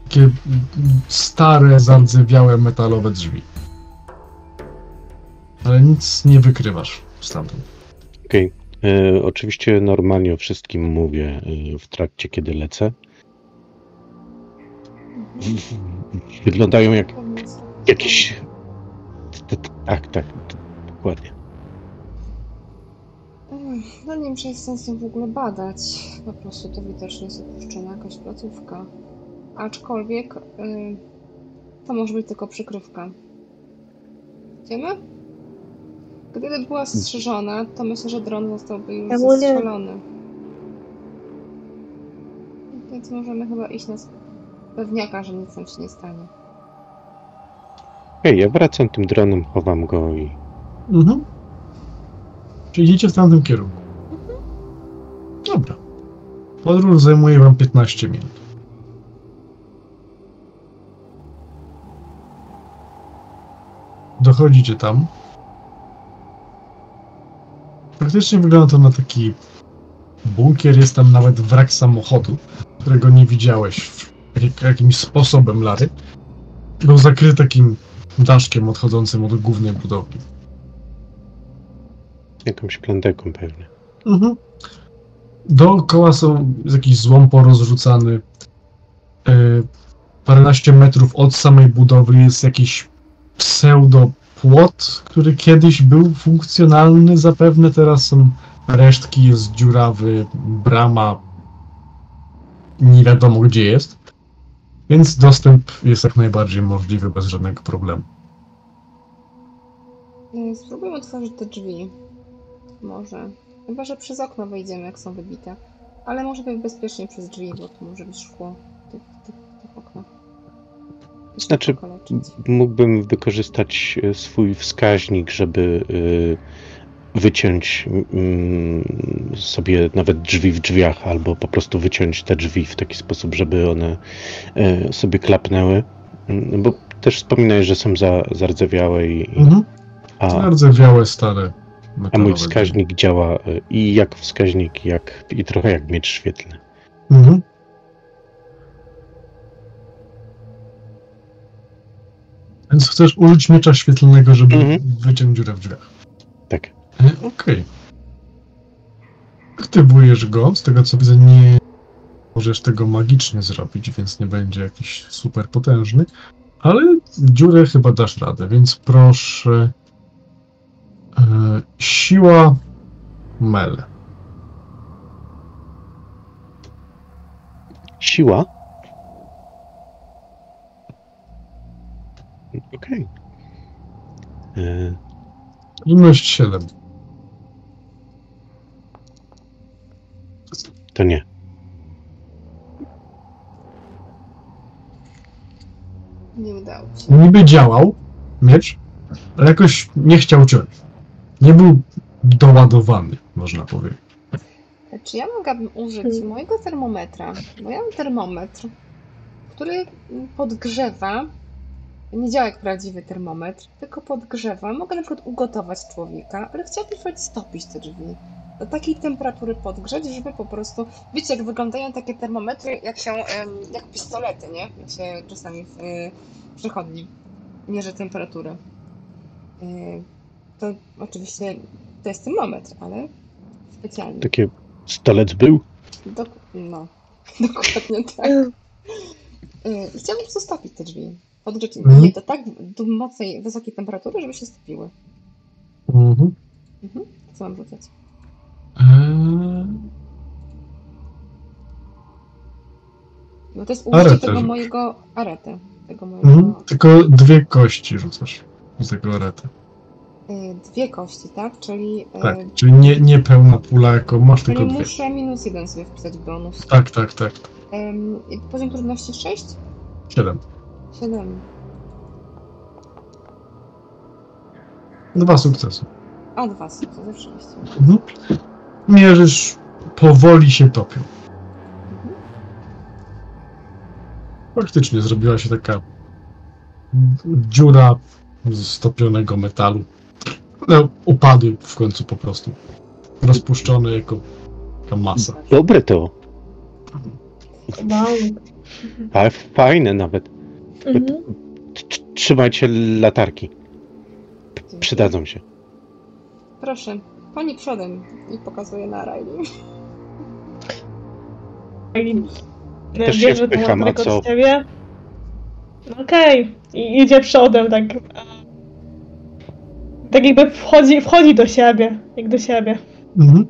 Takie stare, zardzewiałe, metalowe drzwi. Ale nic nie wykrywasz stamtąd. Okej. Oczywiście normalnie o wszystkim mówię w trakcie, kiedy lecę. Wyglądają jak jakieś... Tak, dokładnie. No nie wiem, czy jest sensu w ogóle badać. Po prostu to widocznie jest opuszczona jakaś placówka. Aczkolwiek to może być tylko przykrywka. Idziemy? Gdyby była strzeżona, to myślę, że dron zostałby już zastrzelony. Więc możemy chyba iść na pewniaka, że nic nam się nie stanie. Okej, ja wracam tym dronem, chowam go i... Mhm. Czyli idziecie w tamtym kierunku. Mhm. Dobra. Podróż zajmuje wam 15 minut. Dochodzicie tam. Praktycznie wygląda to na taki bunkier, jest tam nawet wrak samochodu, którego nie widziałeś jakimś sposobem, Lary. Był zakryty takim daszkiem odchodzącym od głównej budowli. Jakąś plandeką pewnie. Mhm. Dookoła są jakiś złom porozrzucany. Paręnaście metrów od samej budowli jest jakiś pseudo płot, który kiedyś był funkcjonalny zapewne, teraz są resztki, jest dziurawy, brama nie wiadomo gdzie jest, więc dostęp jest jak najbardziej możliwy bez żadnego problemu. Spróbujmy otworzyć te drzwi. Może. Chyba, że przez okno wejdziemy, jak są wybite. Ale może być bezpiecznie przez drzwi, bo tu może być szkło tych okna. Znaczy, mógłbym wykorzystać swój wskaźnik, żeby wyciąć sobie nawet drzwi w drzwiach, albo po prostu wyciąć te drzwi w taki sposób, żeby one sobie klapnęły. Bo też wspominałeś, że są zardzewiałe i... Mhm. Zardzewiałe, stare. A mój wskaźnik działa i jak wskaźnik, i trochę jak miecz świetlny. Mhm. Więc chcesz użyć miecza świetlnego, żeby wyciąć dziurę w drzwiach. Tak. Okej. Aktywujesz go. Z tego co widzę, nie możesz tego magicznie zrobić, więc nie będzie jakiś super potężny. Ale dziurę chyba dasz radę, więc proszę... siła... mele. Siła? Okej. Ilość 7. To nie. Nie udało się. Niby działał miecz, ale jakoś nie chciał ciąć. Nie był doładowany, można powiedzieć. Czy ja mogłabym użyć mojego termometra? Bo ja mam termometr, który podgrzewa. Nie działa jak prawdziwy termometr, tylko podgrzewa. Mogę na przykład ugotować człowieka, ale chciałabym stopić te drzwi. Do takiej temperatury podgrzeć, żeby po prostu... Wiecie, jak wyglądają takie termometry, jak pistolety, nie? Jak się czasami w przechodni mierzy temperaturę. To oczywiście to jest termometr, ale specjalnie. Takie stolec był? No, dokładnie tak. Chciałabym po prostu stopić te drzwi. Podgrzeć je do tak mocnej, wysokiej temperatury, żeby się stopiły. Co mam rzucać? No to jest użycie tego mojego arety. Tylko dwie kości rzucasz z tego arety. Dwie kości, tak? Czyli... Tak, czyli nie pełna pula, jako masz tylko dwie. Czyli muszę -1 sobie wpisać bonus. Tak. Poziom trudności 6? 7. 7. 2 sukcesy. A, 2 sukcesy, oczywiście. Mierzysz, powoli się topią. Faktycznie zrobiła się taka dziura z stopionego metalu. No, upadł w końcu po prostu. Rozpuszczony jako masa. Dobre to. Wow. Ale fajne nawet. Mhm. Trzymajcie latarki. Przydadzą się. Proszę, pani przodem. I pokazuje na Riley. Też się wpycham, a co? Okej. I idzie przodem tak. Tak jakby wchodzi do siebie. Jak do siebie. Mhm.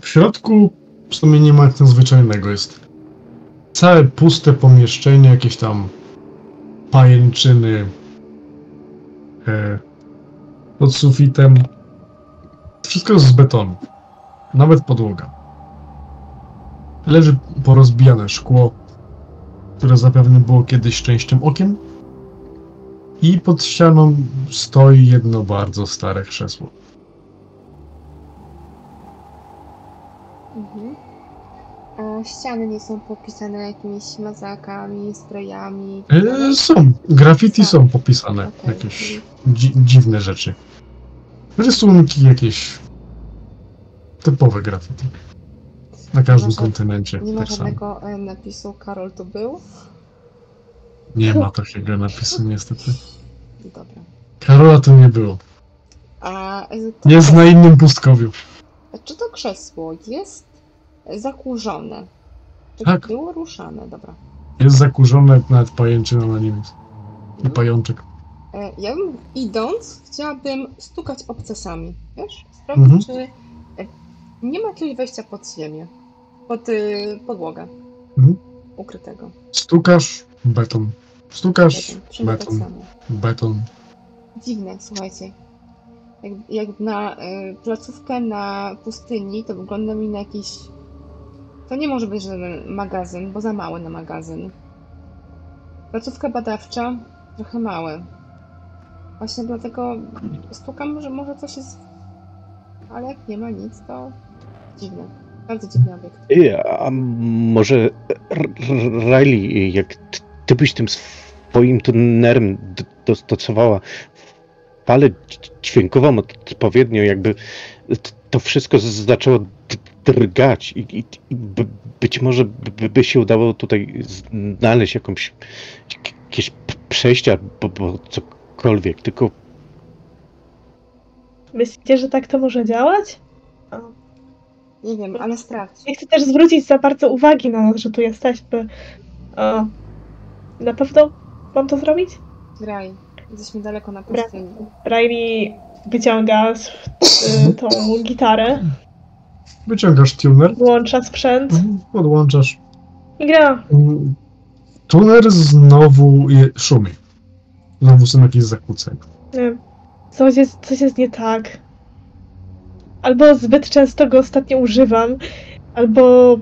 W środku w sumie nie ma nic nadzwyczajnego. Jest całe puste pomieszczenie, jakieś tam pajęczyny pod sufitem. Wszystko jest z betonu. Nawet podłoga. Leży porozbijane szkło, które zapewne było kiedyś częścią okiem. I pod ścianą stoi jedno bardzo stare krzesło. Mhm. A ściany nie są popisane jakimiś mazakami, strojami? Są. Graffiti są popisane. Okay. Jakieś dziwne rzeczy. Rysunki jakieś. Typowe graffiti. Na każdym kontynencie. Nie ma żadnego napisu Karol tu był? Nie ma takiego napisu niestety. Dobra. Karola tu nie było. Jest na innym pustkowiu. Czy to krzesło jest zakurzone? Czy tak. Było ruszane? Dobra. Jest zakurzone, nawet pajęczyna na nim jest. I pajączek. Ja bym, idąc, chciałabym stukać obcasami. Wiesz? Sprawdzić, czy nie ma jakiegoś wejścia pod ziemię. Pod podłogę. Ukrytego. Stukasz, beton. Stukasz, beton. Beton. Dziwne, słuchajcie. Jak na placówkę na pustyni, to wygląda mi na jakiś... To nie może być żaden magazyn, bo za mały na magazyn. Placówka badawcza, trochę małe. Właśnie dlatego stukam, że może coś jest... Ale jak nie ma nic, to dziwne. Bardzo dziwny obiekt. A może Riley, jak ty byś tym swoim tunerem dostosowała falę dźwiękową odpowiednio, jakby to wszystko zaczęło drgać i być może by się udało tutaj znaleźć jakieś przejścia, bo cokolwiek, tylko... Myślicie, że tak to może działać? Nie wiem, ale sprawdź. Nie chcę też zwrócić za bardzo uwagi na nas, że tu jesteśmy. Na pewno mam to zrobić? Graj. Jesteśmy daleko na pustyni. Riley wyciąga tą gitarę. Wyciągasz tuner. Włącza sprzęt. Podłączasz. I gra. Tuner znowu szumi. Znowu są jakieś zakłócenia. Coś jest nie tak. Albo zbyt często go ostatnio używam, albo...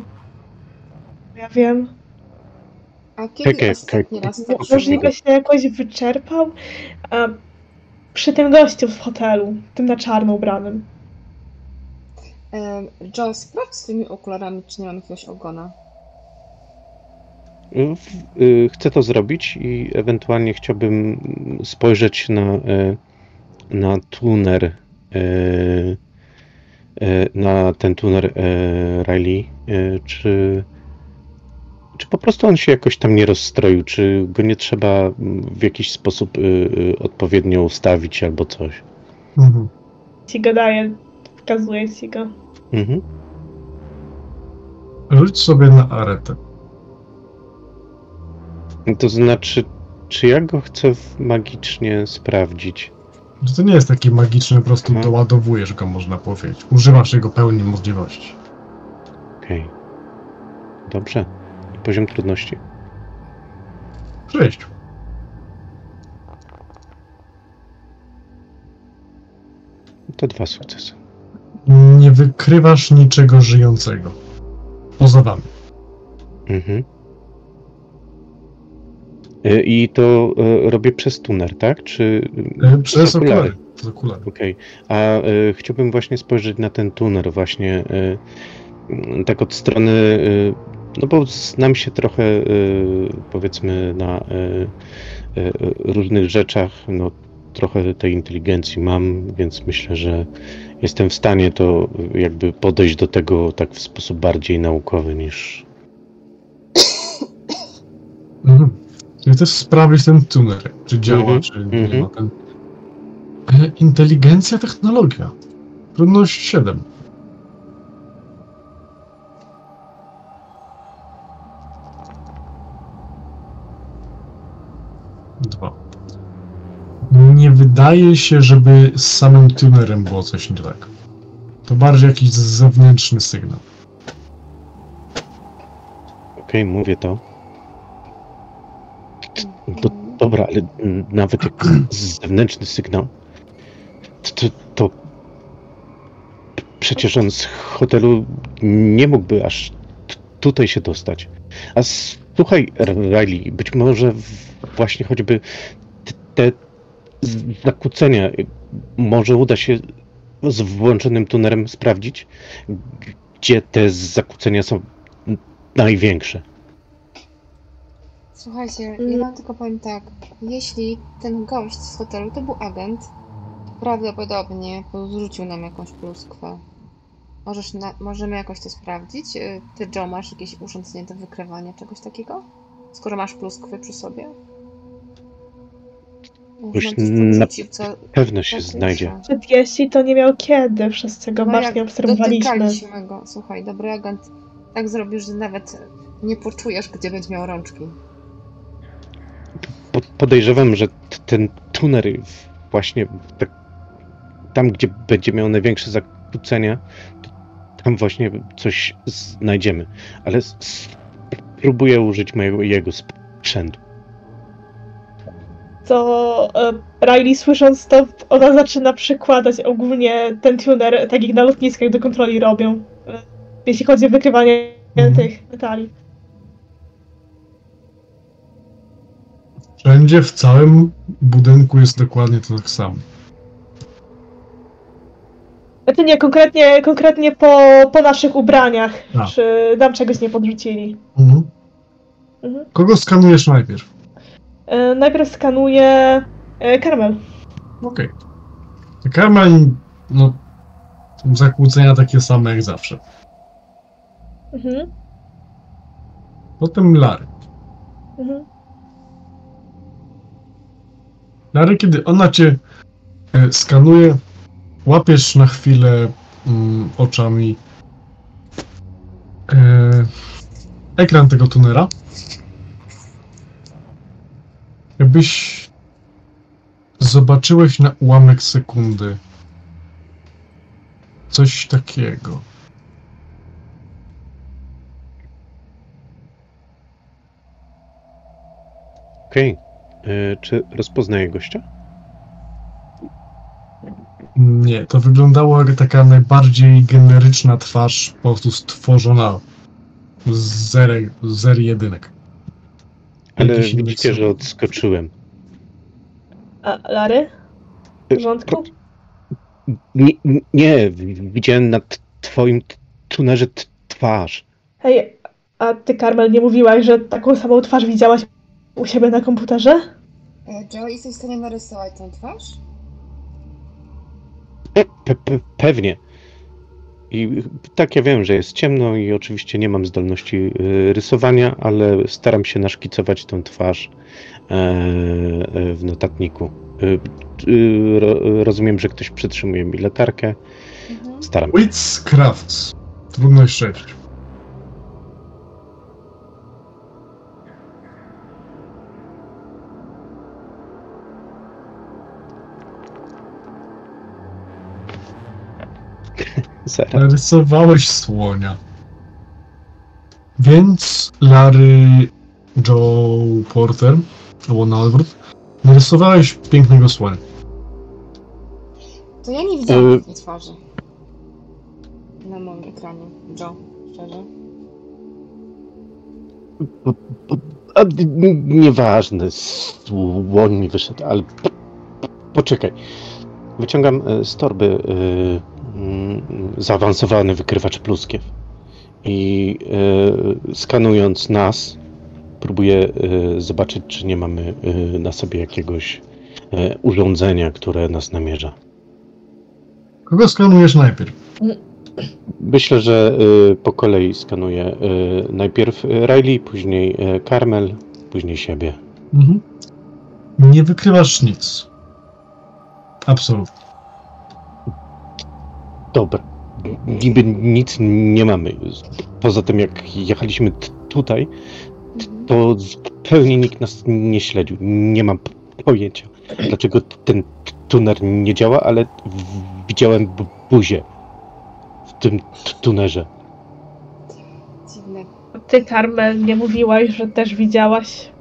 Ja wiem. A kiedy ostatni raz? Możliwe się jakoś wyczerpał? Przy tym gościu w hotelu, tym na czarno ubranym. Joe, sprawdź z tymi okularami, czy nie mam jakiegoś ogona. Chcę to zrobić i ewentualnie chciałbym spojrzeć na tuner. Na ten tuner Riley, czy po prostu on się jakoś tam nie rozstroił, czy go nie trzeba w jakiś sposób odpowiednio ustawić albo coś. Ci go daję, wskazuję ci go. Rzuć sobie na aretę. To znaczy, czy ja go chcę magicznie sprawdzić? To nie jest taki magiczny, po prostu doładowujesz go, można powiedzieć. Używasz jego pełni możliwości. Okej. Dobrze. Poziom trudności? 6. To 2 sukcesy. Nie wykrywasz niczego żyjącego. Poza wami. I to robię przez tuner, tak? Czy przez okulary? Przez okulary. Okej. A chciałbym właśnie spojrzeć na ten tuner właśnie tak od strony, no bo znam się trochę powiedzmy na różnych rzeczach, no trochę tej inteligencji mam, więc myślę, że jestem w stanie to jakby podejść do tego tak w sposób bardziej naukowy niż... Mhm. Czyli też sprawdzić ten tunel, czy działa, czy nie ma ten... Inteligencja, technologia. Trudność 7. Nie wydaje się, żeby z samym tunerem było coś nie tak. To bardziej jakiś zewnętrzny sygnał. Okej, mówię to. Dobra, ale nawet jak zewnętrzny sygnał, to przecież on z hotelu nie mógłby aż tutaj się dostać. A słuchaj, Riley, być może właśnie choćby te zakłócenia może uda się z włączonym tunerem sprawdzić, gdzie te zakłócenia są największe. Słuchajcie, ja wam tylko powiem tak, jeśli ten gość z hotelu to był agent, prawdopodobnie zrzucił nam jakąś pluskwę. Możemy jakoś to sprawdzić? Ty, Joe, masz jakieś urządzenie do wykrywania czegoś takiego? Skoro masz pluskwy przy sobie? Już na pewno się znajdzie. Jeśli to nie miał kiedy, wszyscy go bacznie obserwowaliśmy. Dotykaliśmy go. Słuchaj, dobry agent tak zrobisz, że nawet nie poczujesz, gdzie będzie miał rączki. Podejrzewam, że ten tuner właśnie tam, gdzie będzie miał największe zakłócenia, tam właśnie coś znajdziemy. Ale spróbuję użyć jego sprzętu. To Riley, słysząc to, ona zaczyna przykładać ogólnie ten tuner, tak jak na lotniskach do kontroli robią, jeśli chodzi o wykrywanie tych metali. Wszędzie, w całym budynku jest dokładnie to tak samo. Znaczy nie, konkretnie po naszych ubraniach, czy nam czegoś nie podrzucili. Kogo skanujesz najpierw? Najpierw skanuję Carmel. Okej. Carmel, no, zakłócenia takie same jak zawsze. Potem Lary. Lary, kiedy ona cię skanuje, łapiesz na chwilę oczami ekran tego tunera. Jakbyś zobaczyłeś na ułamek sekundy coś takiego. Okej. Czy rozpoznaje gościa? Nie, to wyglądało jak taka najbardziej generyczna twarz, po prostu stworzona z zer jedynek. Ale widzicie, że odskoczyłem. A Lary? W porządku? Nie, widziałem na twoim tunerze twarz. Hej, a ty, Carmel, nie mówiłaś, że taką samą twarz widziałaś u siebie na komputerze? Joe, jesteś w stanie narysować tę twarz? Pewnie. I tak, ja wiem, że jest ciemno i oczywiście nie mam zdolności rysowania, ale staram się naszkicować tę twarz w notatniku. Rozumiem, że ktoś przytrzymuje mi latarkę. Staram się. Witchcraft. Trudność 6. Narysowałeś słonia. Więc Lary Joe Porter, albo na odwrót, narysowałeś pięknego słonia. To ja nie widziałam tej twarzy na moim ekranie, Joe, szczerze. Nieważne, słoń mi wyszedł, ale poczekaj. Wyciągam z torby zaawansowany wykrywacz pluskiew i skanując nas, próbuję zobaczyć, czy nie mamy na sobie jakiegoś urządzenia, które nas namierza. Kogo skanujesz najpierw? Myślę, że po kolei skanuję najpierw Riley, później Carmel, później siebie. Mhm. Nie wykrywasz nic. Absolutnie. Dobra. Niby nic nie mamy. Poza tym, jak jechaliśmy tutaj, to zupełnie nikt nas nie śledził. Nie mam pojęcia, dlaczego ten tuner nie działa, ale widziałem buzię w tym tunerze. Dziwne. Ty, Carmel, nie mówiłaś, że też widziałaś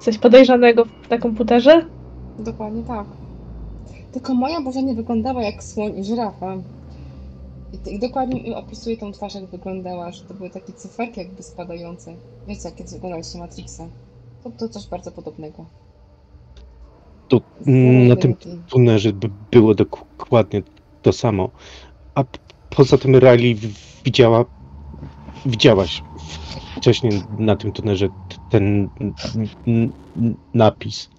coś podejrzanego na komputerze? Dokładnie tak. Tylko moja buzia nie wyglądała jak słoń i żyrafa. I dokładnie opisuję tą twarz, jak wyglądała, że to były takie cyferki jakby spadające. Wiecie, jak kiedyś oglądaliście Matrixa. To coś bardzo podobnego. To na tym tunerze było dokładnie to samo. A poza tym Riley widziałaś wcześniej na tym tunerze ten napis.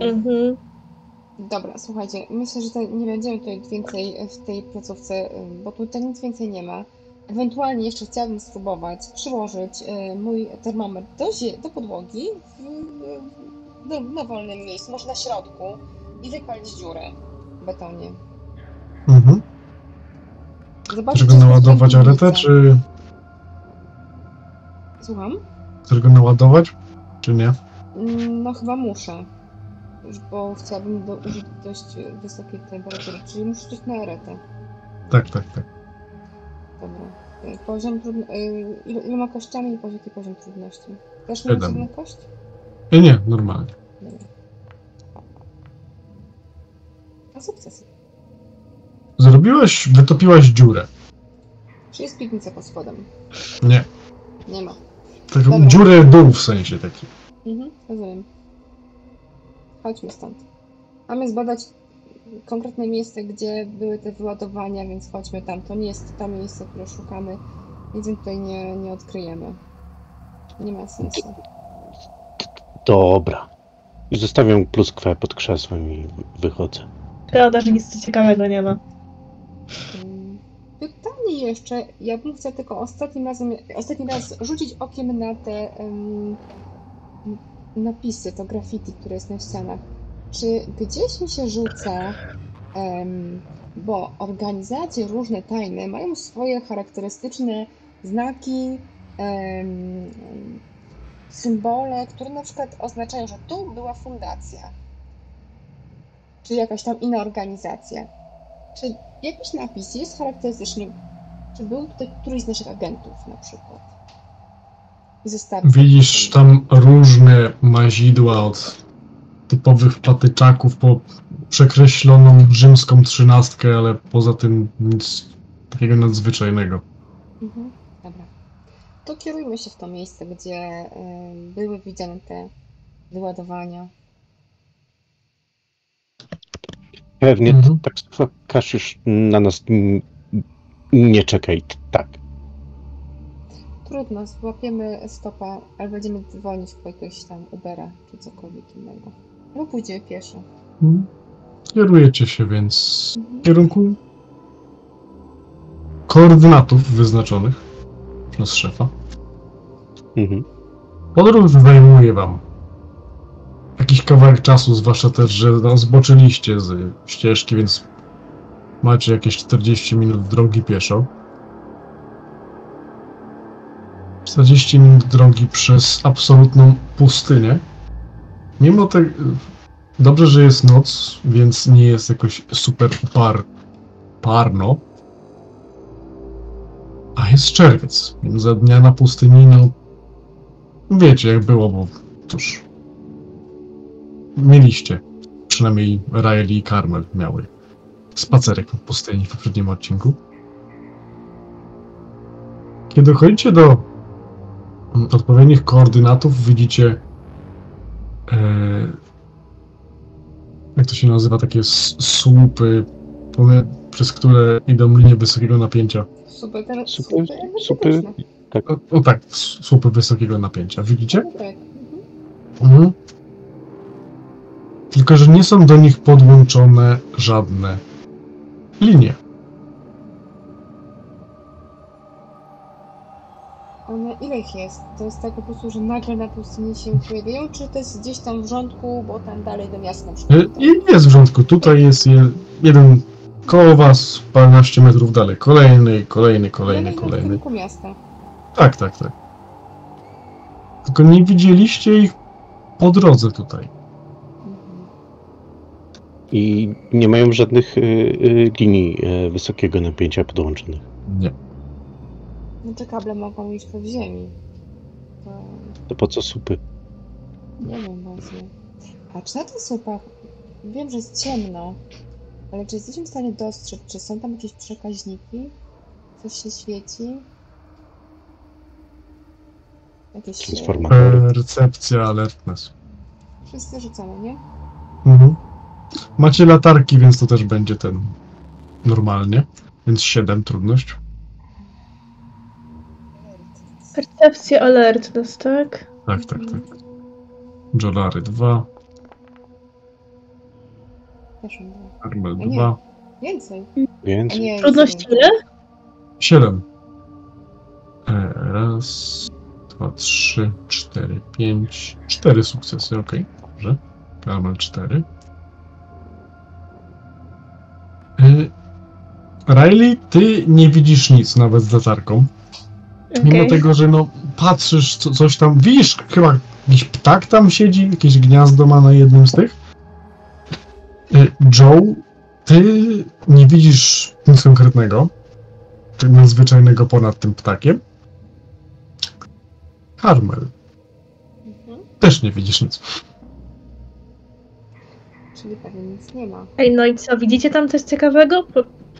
Mhm. Dobra, słuchajcie, myślę, że nie będziemy tutaj więcej w tej placówce, bo tutaj nic więcej nie ma. Ewentualnie jeszcze chciałabym spróbować przyłożyć mój termometr do podłogi na wolnym miejscu, może na środku i wypalić dziurę w betonie. Mhm. Chcesz go naładować aretę, czy... Słucham? Chcesz go naładować, czy nie? No chyba muszę. Bo chciałabym użyć dość wysokiej temperatury, czyli muszę coś na eretę. Tak. Dobra. Poziom trudności. Iloma kościami i jaki poziom trudności? Też masz jedną kość? Nie, normalnie. Dobra. A sukces. Wytopiłaś dziurę. Czy jest piwnica pod spodem? Nie. Nie ma. Taką dobra. Dziurę w dół w sensie taki. Mhm, rozumiem. Chodźmy stąd. Mamy zbadać konkretne miejsce, gdzie były te wyładowania, więc chodźmy tam. To nie jest to miejsce, które szukamy. Nic tutaj nie odkryjemy. Nie ma sensu. Dobra. I zostawiam pluskwę pod krzesłem i wychodzę. To też nic ciekawego nie ma. Pytanie jeszcze. Ja bym chciała tylko ostatni raz rzucić okiem na te... napisy, to graffiti, które jest na ścianach. Czy gdzieś mi się rzuca, bo organizacje różne tajne mają swoje charakterystyczne znaki, symbole, które na przykład oznaczają, że tu była fundacja, czy jakaś tam inna organizacja. Czy jakiś napis jest charakterystyczny, czy był tutaj któryś z naszych agentów na przykład? Widzisz tam różne mazidła od typowych patyczaków po przekreśloną rzymską trzynastkę, ale poza tym nic takiego nadzwyczajnego. Mhm, dobra. To kierujmy się w to miejsce, gdzie były widziane te wyładowania. Pewnie tak już na nas nie czekaj, tak. Trudno, złapiemy stopę, ale będziemy dzwonić po jakiegoś tam Ubera czy cokolwiek innego. No pójdziemy pieszo. Kierujecie się więc w kierunku koordynatów wyznaczonych przez szefa. Podróż zajmuje wam jakiś kawałek czasu, zwłaszcza też, że zboczyliście z ścieżki, więc macie jakieś 40 minut drogi pieszo. 40 minut drogi przez absolutną pustynię. Mimo tego, dobrze, że jest noc, więc nie jest jakoś super parno. A jest czerwiec, więc za dnia na pustyni, no... Wiecie jak było, bo cóż... Mieliście, przynajmniej Riley i Carmel miały spacerek po pustyni w poprzednim odcinku. Kiedy dochodzicie do odpowiednich koordynatów, widzicie jak to się nazywa, takie słupy, przez które idą linie wysokiego napięcia. Słupy? Tak. Słupy wysokiego napięcia, widzicie? Mhm. Tylko że nie są do nich podłączone żadne linie. One, ile ich jest? To jest tak po prostu, że nagle na pustyni się pojawiają, czy to jest gdzieś tam w rządku, bo tam dalej do miasta na przykład? Jest w rządku. Tutaj jest jeden koło was, 12 metrów dalej. Kolejny. W kierunku miasta. Tak. Tylko nie widzieliście ich po drodze tutaj. I nie mają żadnych linii wysokiego napięcia podłączonych. Nie. No te kable mogą iść w ziemi. To po co słupy? Nie wiem właśnie. A czy na tych słupach, wiem, że jest ciemno, ale czy jesteśmy w stanie dostrzec, czy są tam jakieś przekaźniki? Coś się świeci? Jakieś... Transformatory? Recepcja, alertness. Wszyscy rzucamy, nie? Mhm. Macie latarki, więc to też będzie ten... normalnie. Więc 7 trudność. Percepcja alertness, tak? Tak. Jolary 2. Carmel 2. Więcej. Nie, trudności ile? 7. Raz, 2, 3, 4, 5. 4 sukcesy, okej. Dobrze. Carmel 4. Riley, ty nie widzisz nic nawet z latarką. Okay. Mimo tego, że no patrzysz, coś tam, widzisz, chyba jakiś ptak tam siedzi, jakieś gniazdo ma na jednym z tych. Joe, ty nie widzisz nic konkretnego, czy nadzwyczajnego ponad tym ptakiem. Carmel, też nie widzisz nic. Czyli pewnie nic nie ma. Ej, no i co, widzicie tam coś ciekawego?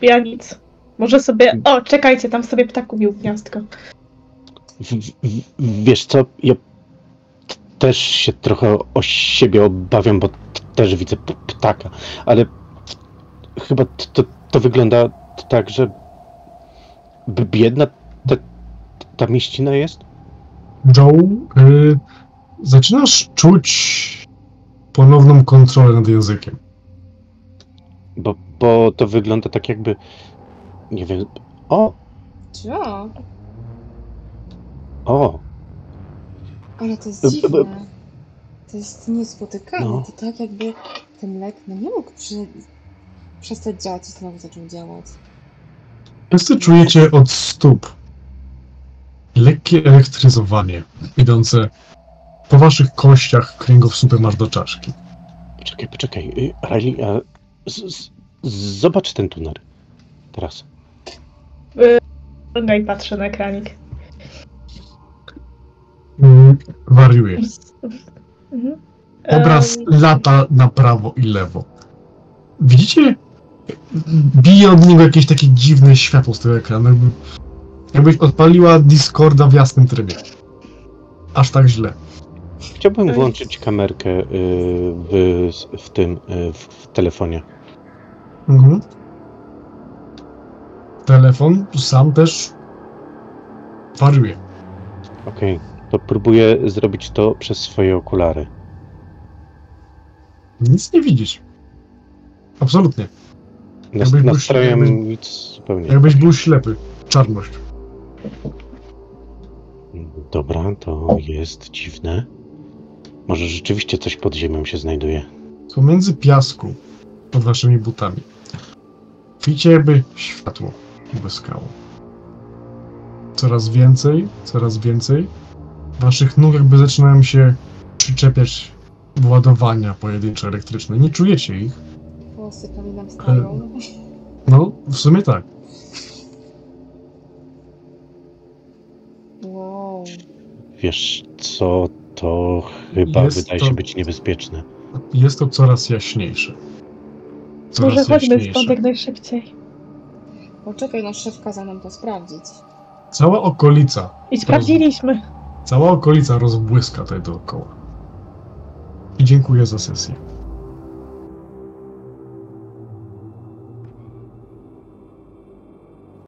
Ja nic. Może sobie... O, czekajcie, tam sobie ptak ubił gniazdko. Wiesz co, ja też się trochę o siebie obawiam, bo też widzę ptaka, ale chyba to wygląda tak, że biedna ta mieścina jest? Joe, zaczynasz czuć ponowną kontrolę nad językiem. Bo to wygląda tak jakby... Nie wiem... O! Joe! O! Ale to jest dziwne. To jest niespotykane. No. To tak jakby ten lek nie mógł przestać działać i znowu zaczął działać. Wszyscy czujecie od stóp lekkie elektryzowanie idące po waszych kościach kręgosłupem aż do czaszki. Poczekaj. Riley, a zobacz ten tunel. Teraz. I patrzę na ekranik. Wariuje. Obraz lata na prawo i lewo. Widzicie? Bije od niego jakieś takie dziwne światło z tego ekranu. Jakbyś odpaliła Discorda w jasnym trybie. Aż tak źle. Chciałbym włączyć kamerkę w telefonie. Mhm. Telefon sam też wariuje. Okej, to próbuję zrobić to przez swoje okulary. Nic nie widzisz. Absolutnie. Jakbyś był ślepy. Czarność. Dobra, to jest dziwne. Może rzeczywiście coś pod ziemią się znajduje. Pomiędzy piasku pod waszymi butami. Widzicie jakby światło. Błyskało. Coraz więcej. Waszych nóg jakby zaczynają się przyczepiać ładowania pojedyncze elektryczne. Nie czujecie ich. Włosy nam stają. No, w sumie tak. Wow. Wiesz co, to chyba wydaje się być niebezpieczne. Jest to coraz jaśniejsze. Może chodźmy stąd jak najszybciej. Poczekaj, nasz szef kazał nam to sprawdzić. Cała okolica. I sprawdziliśmy. Cała okolica rozbłyska tutaj dookoła. I dziękuję za sesję.